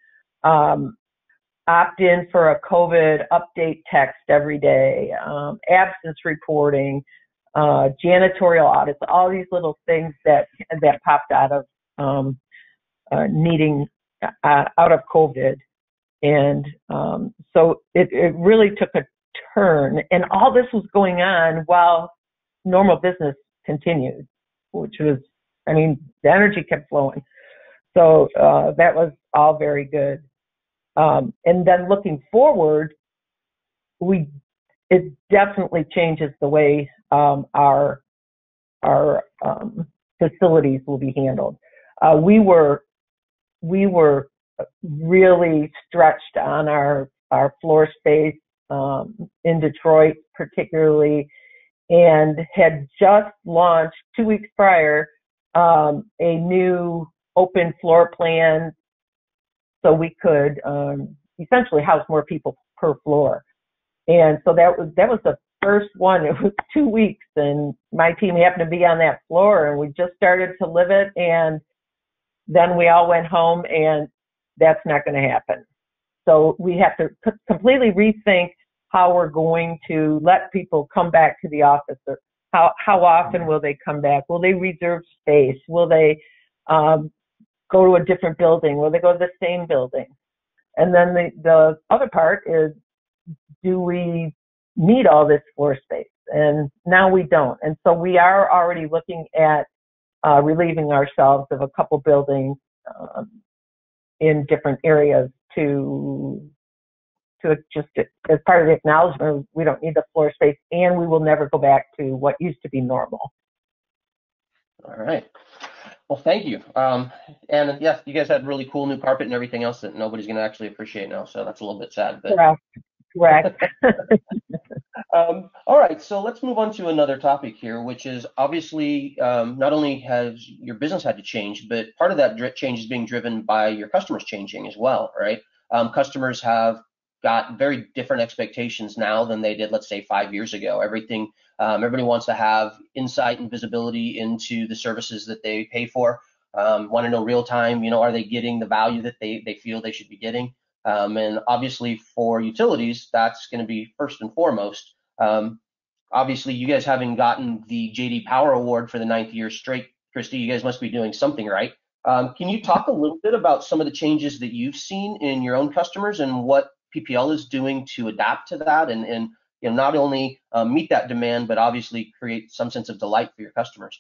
opt in for a COVID update text every day, absence reporting, janitorial audits, all these little things that popped out of out of COVID. And so it really took a turn, and all this was going on while normal business continued, which was, I mean, the energy kept flowing. So that was all very good. And then looking forward, it definitely changes the way our facilities will be handled. We were really stretched on our floor space in Detroit particularly, and had just launched 2 weeks prior a new open floor plan so we could essentially house more people per floor. And so that was the first one. It was 2 weeks, and my team happened to be on that floor, and we just started to live it, and then we all went home, and that's not going to happen. So we have to completely rethink how we're going to let people come back to the office, or how often will they come back? Will they reserve space? Will they go to a different building? Will they go to the same building? And then the other part is, do we need all this floor space? And now we don't. And so we are already looking at relieving ourselves of a couple buildings in different areas to just as part of the acknowledgement, we don't need the floor space, and we will never go back to what used to be normal. All right. Well, thank you. And yes, you guys had really cool new carpet and everything else that nobody's going to actually appreciate now. So that's a little bit sad. But... Correct. All right. So let's move on to another topic here, which is obviously not only has your business had to change, but part of that change is being driven by your customers changing as well, right? Customers have got very different expectations now than they did, let's say, 5 years ago. Everybody wants to have insight and visibility into the services that they pay for, want to know real time, are they getting the value that they feel they should be getting? And obviously for utilities, that's going to be first and foremost. Obviously, you guys having gotten the JD Power Award for the 9th year straight, Christy, you guys must be doing something right. Can you talk a little bit about some of the changes that you've seen in your own customers and what PPL is doing to adapt to that and not only meet that demand, but obviously create some sense of delight for your customers?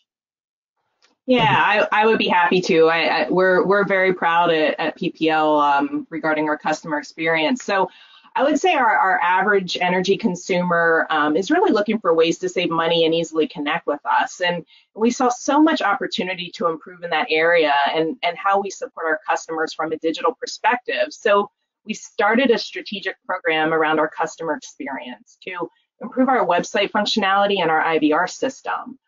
Yeah, I would be happy to. We're very proud at PPL regarding our customer experience. So I would say our average energy consumer is really looking for ways to save money and easily connect with us. And we saw so much opportunity to improve in that area and how we support our customers from a digital perspective. So we started a strategic program around our customer experience to improve our website functionality and our IVR system.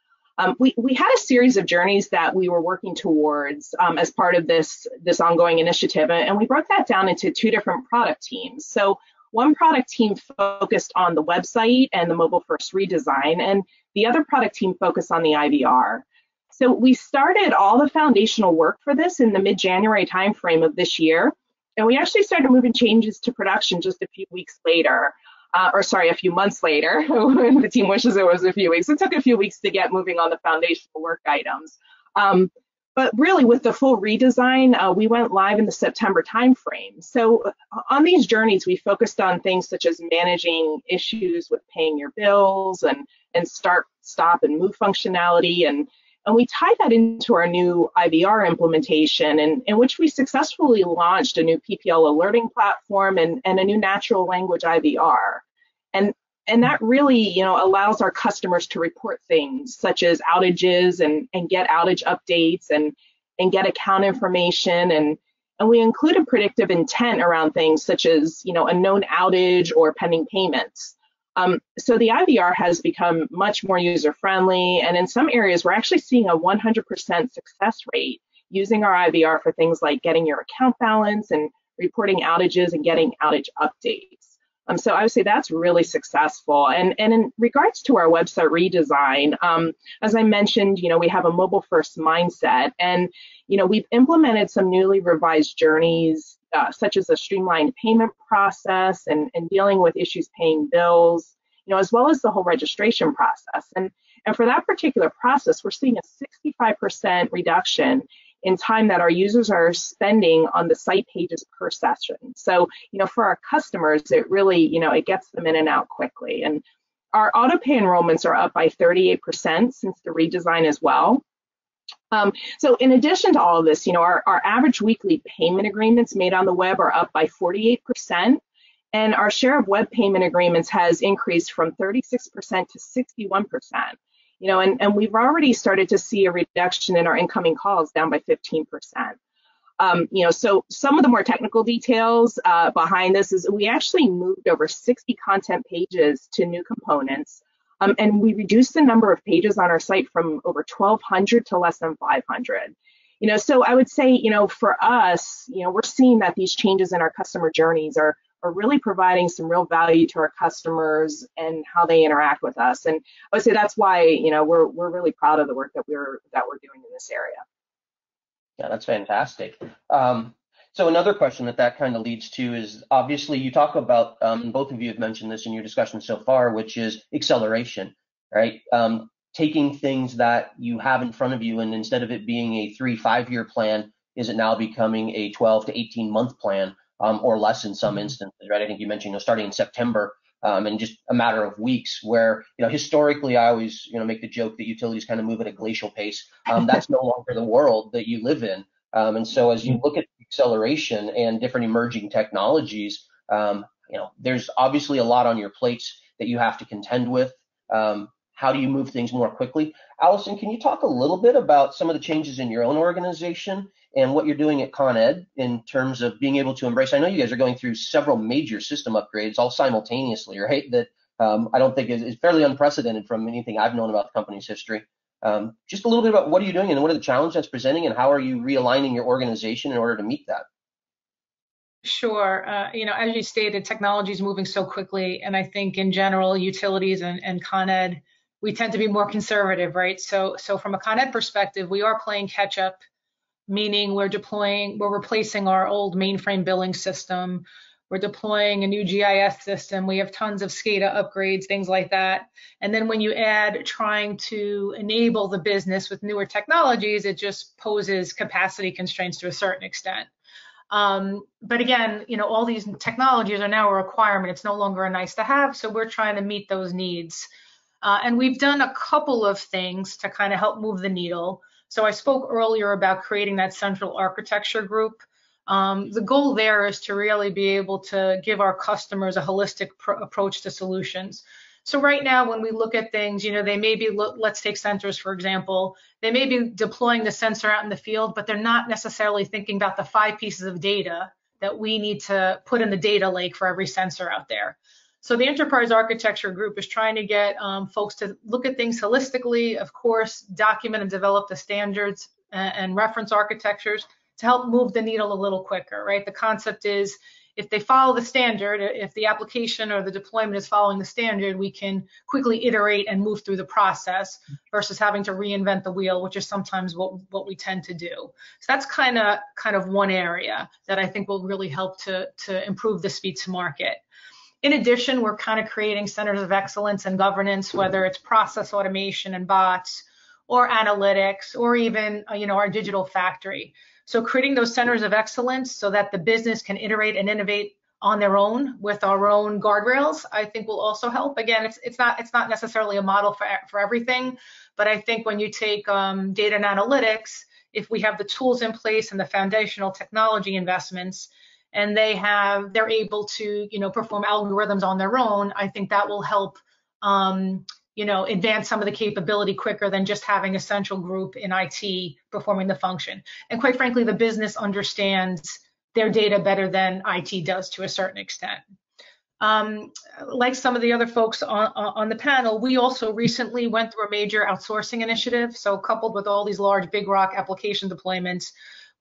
We had a series of journeys that we were working towards as part of this ongoing initiative, and we broke that down into two different product teams. So one product team focused on the website and the mobile first redesign, and the other product team focused on the IVR. So we started all the foundational work for this in the mid-January timeframe of this year, and we actually started moving changes to production just a few months later. The team wishes it was a few weeks. It took a few weeks to get moving on the foundational work items. But really, with the full redesign, we went live in the September timeframe. So on these journeys, we focused on things such as managing issues with paying your bills and start, stop, and move functionality. And we tied that into our new IVR implementation, in which we successfully launched a new PPL alerting platform and a new natural language IVR. And that really, allows our customers to report things such as outages and get outage updates and get account information. And we included predictive intent around things such as, a known outage or pending payments. So the IVR has become much more user-friendly, and in some areas, we're actually seeing a 100% success rate using our IVR for things like getting your account balance and reporting outages and getting outage updates. So I would say that's really successful. And in regards to our website redesign, as I mentioned, we have a mobile first mindset, and we've implemented some newly revised journeys, such as a streamlined payment process and dealing with issues paying bills, as well as the whole registration process. And for that particular process, we're seeing a 65% reduction in time that our users are spending on the site pages per session. So, for our customers, it really, it gets them in and out quickly. And our auto pay enrollments are up by 38% since the redesign as well. So in addition to all of this, our average weekly payment agreements made on the web are up by 48%. And our share of web payment agreements has increased from 36% to 61%. And we've already started to see a reduction in our incoming calls, down by 15%. So some of the more technical details behind this is we actually moved over 60 content pages to new components, and we reduced the number of pages on our site from over 1,200 to less than 500. So I would say, for us, we're seeing that these changes in our customer journeys are really providing some real value to our customers and how they interact with us. And I would say that's why, we're really proud of the work that we're doing in this area. Yeah, that's fantastic. So another question that kind of leads to is, obviously you talk about, both of you have mentioned this in your discussion so far, which is acceleration, right? Taking things that you have in front of you, and instead of it being a 3-5 year plan, is it now becoming a 12 to 18 month plan? Or less in some instances, right? I think you mentioned, starting in September, and just a matter of weeks, where, historically, I always, make the joke that utilities kind of move at a glacial pace. That's no longer the world that you live in. And so as you look at acceleration and different emerging technologies, there's obviously a lot on your plates that you have to contend with. How do you move things more quickly? Allison, can you talk a little bit about some of the changes in your own organization and what you're doing at Con Ed in terms of being able to embrace? I know you guys are going through several major system upgrades all simultaneously, right? That I don't think is fairly unprecedented from anything I've known about the company's history. Just a little bit about what are you doing and what are the challenges that's presenting, and how are you realigning your organization in order to meet that? Sure. As you stated, technology is moving so quickly, and I think in general, utilities and Con Ed, we tend to be more conservative, right? So from a Con Ed perspective, we are playing catch up, meaning we're replacing our old mainframe billing system. We're deploying a new GIS system. We have tons of SCADA upgrades, things like that. And then when you add trying to enable the business with newer technologies, it just poses capacity constraints to a certain extent. But again, all these technologies are now a requirement. It's no longer a nice to have, so we're trying to meet those needs. And we've done a couple of things to kind of help move the needle. So I spoke earlier about creating that central architecture group. The goal there is to really be able to give our customers a holistic approach to solutions. So right now, when we look at things, they may be, let's take sensors, for example, they may be deploying the sensor out in the field, but they're not necessarily thinking about the 5 pieces of data that we need to put in the data lake for every sensor out there. So the enterprise architecture group is trying to get folks to look at things holistically, of course, document and develop the standards and reference architectures to help move the needle a little quicker, right? The concept is, if they follow the standard, if the application or the deployment is following the standard, we can quickly iterate and move through the process versus having to reinvent the wheel, which is sometimes what we tend to do. So that's kind of one area that I think will really help to improve the speed to market. In addition, we're kind of creating centers of excellence and governance, whether it's process automation and bots or analytics or even our digital factory. So creating those centers of excellence so that the business can iterate and innovate on their own with our own guardrails, I think will also help. Again, it's not necessarily a model for everything, but I think when you take data and analytics, if we have the tools in place and the foundational technology investments, and they're able to, perform algorithms on their own, I think that will help, advance some of the capability quicker than just having a central group in IT performing the function. And quite frankly, the business understands their data better than IT does to a certain extent. Like some of the other folks on the panel, we also recently went through a major outsourcing initiative. So coupled with all these large Big Rock application deployments,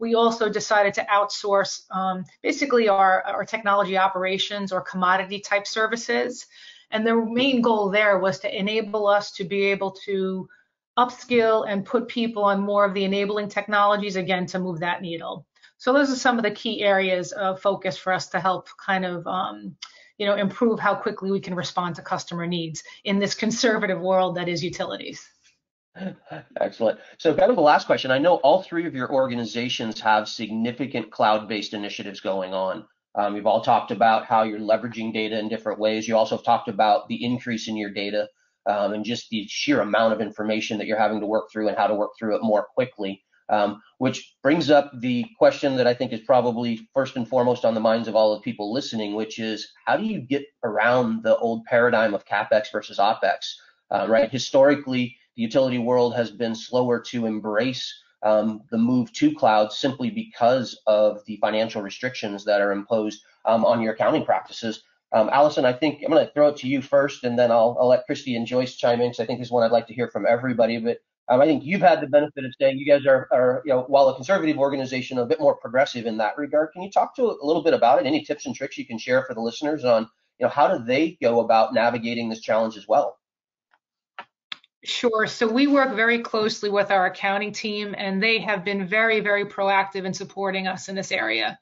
we also decided to outsource basically our technology operations or commodity type services. And the main goal there was to enable us to be able to upskill and put people on more of the enabling technologies, again, to move that needle. So those are some of the key areas of focus for us to help kind of improve how quickly we can respond to customer needs in this conservative world that is utilities. Excellent. So kind of the last question, I know all three of your organizations have significant cloud-based initiatives going on. You've all talked about how you're leveraging data in different ways. You also have talked about the increase in your data and just the sheer amount of information that you're having to work through and how to work through it more quickly, which brings up the question that I think is probably first and foremost on the minds of all the people listening, which is how do you get around the old paradigm of CapEx versus OpEx, right? Historically, the utility world has been slower to embrace the move to cloud simply because of the financial restrictions that are imposed on your accounting practices. Allison, I think I'm going to throw it to you first, and then I'll let Christy and Joyce chime in, because I think this is one I'd like to hear from everybody. But I think you've had the benefit of saying you guys are, while a conservative organization, a bit more progressive in that regard. Can you talk to a little bit about it? Any tips and tricks you can share for the listeners on, how do they go about navigating this challenge as well? Sure. So we work very closely with our accounting team, and they have been very, very proactive in supporting us in this area.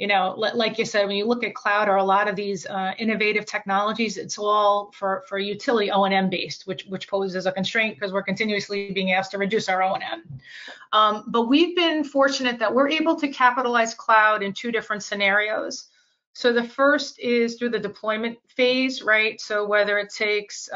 Like you said, when you look at cloud or a lot of these innovative technologies, it's all for utility O&M based, which poses a constraint because we're continuously being asked to reduce our O&M. But we've been fortunate that we're able to capitalize cloud in two different scenarios. So the first is through the deployment phase, right? So whether it takes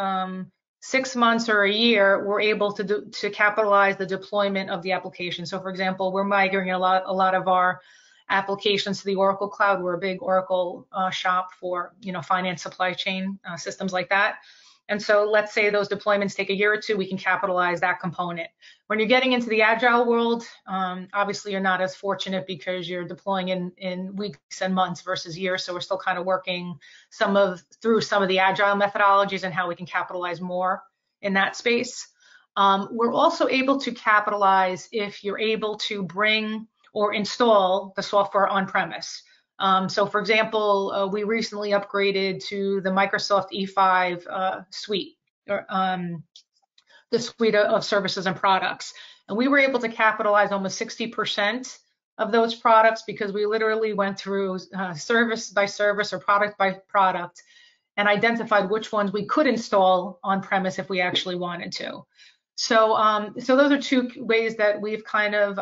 6 months or a year, we're able to capitalize the deployment of the application. So for example, we're migrating a lot of our applications to the Oracle Cloud. We're a big Oracle shop for finance, supply chain systems like that. And so let's say those deployments take a year or two, we can capitalize that component. When you're getting into the agile world, obviously you're not as fortunate because you're deploying in weeks and months versus years. So we're still kind of working through some of the agile methodologies and how we can capitalize more in that space. We're also able to capitalize if you're able to bring or install the software on premise. So for example, we recently upgraded to the Microsoft E5 suite, or the suite of services and products. And we were able to capitalize almost 60% of those products because we literally went through service by service or product by product and identified which ones we could install on premise if we actually wanted to. So so those are two ways that we've kind of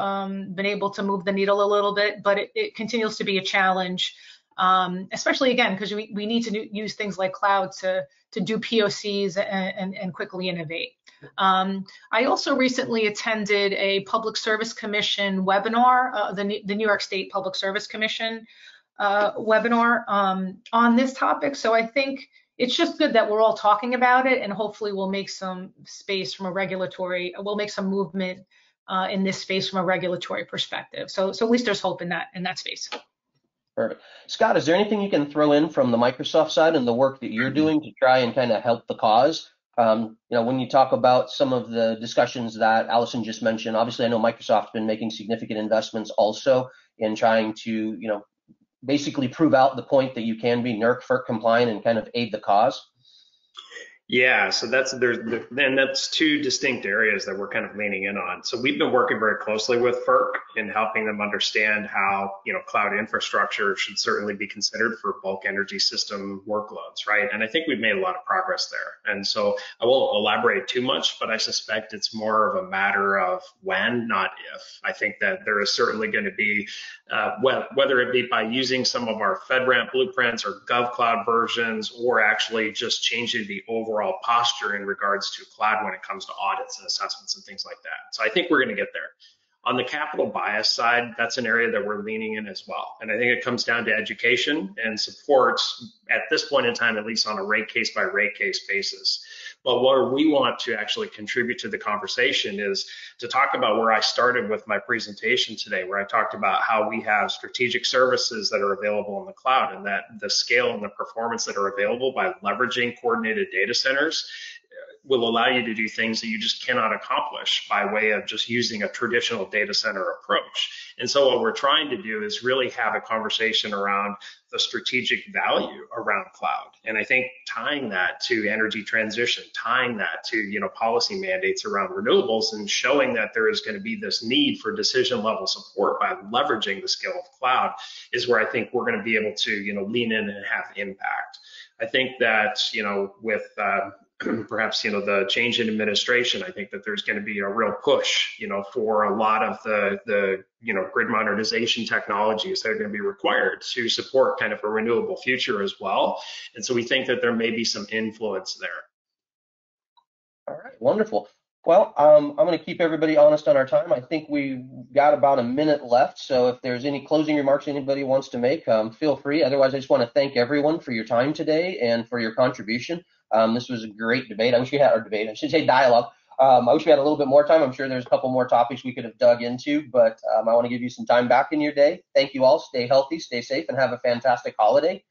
been able to move the needle a little bit, but it continues to be a challenge, especially, again, because we need to use things like cloud to do POCs and quickly innovate. I also recently attended a Public Service Commission webinar, the New York State Public Service Commission webinar on this topic. So I think it's just good that we're all talking about it, and hopefully we'll make some space from a regulatory, we'll make some movement in this space from a regulatory perspective. So at least there's hope in that space. Perfect. Scott, is there anything you can throw in from the Microsoft side and the work that you're doing to try and kind of help the cause? When you talk about some of the discussions that Allison just mentioned, obviously I know Microsoft's been making significant investments also in trying to, basically prove out the point that you can be NERC, FERC compliant and kind of aid the cause? Yeah, so that's two distinct areas that we're kind of leaning in on. So we've been working very closely with FERC in helping them understand how, cloud infrastructure should certainly be considered for bulk energy system workloads, right? And I think we've made a lot of progress there. And so I won't elaborate too much, but I suspect it's more of a matter of when, not if. I think that there is certainly going to be, whether it be by using some of our FedRAMP blueprints or GovCloud versions, or actually just changing the overall posture in regards to cloud when it comes to audits and assessments and things like that. So I think we're going to get there. On the capital bias side, that's an area that we're leaning in as well. And I think it comes down to education and support at this point in time, at least on a rate case by rate case basis. But what we want to actually contribute to the conversation is to talk about where I started with my presentation today, where I talked about how we have strategic services that are available in the cloud, and that the scale and the performance that are available by leveraging coordinated data centers will allow you to do things that you just cannot accomplish by way of just using a traditional data center approach. And so what we're trying to do is really have a conversation around the strategic value around cloud. And I think tying that to energy transition, tying that to, you know, policy mandates around renewables, and showing that there is going to be this need for decision level support by leveraging the skill of cloud is where I think we're going to be able to, you know, lean in and have impact. I think that, you know, with perhaps, you know, the change in administration, I think that there's going to be a real push, you know, for a lot of the you know, grid modernization technologies that are going to be required to support kind of a renewable future as well. And so we think that there may be some influence there. All right, wonderful. Well, I'm going to keep everybody honest on our time. I think we got about a minute left. So if there's any closing remarks anybody wants to make, feel free. Otherwise, I just want to thank everyone for your time today and for your contribution. This was a great debate. I wish we had our debate. I should say dialogue. I wish we had a little bit more time. I'm sure there's a couple more topics we could have dug into, but I want to give you some time back in your day. Thank you all. Stay healthy, stay safe, and have a fantastic holiday.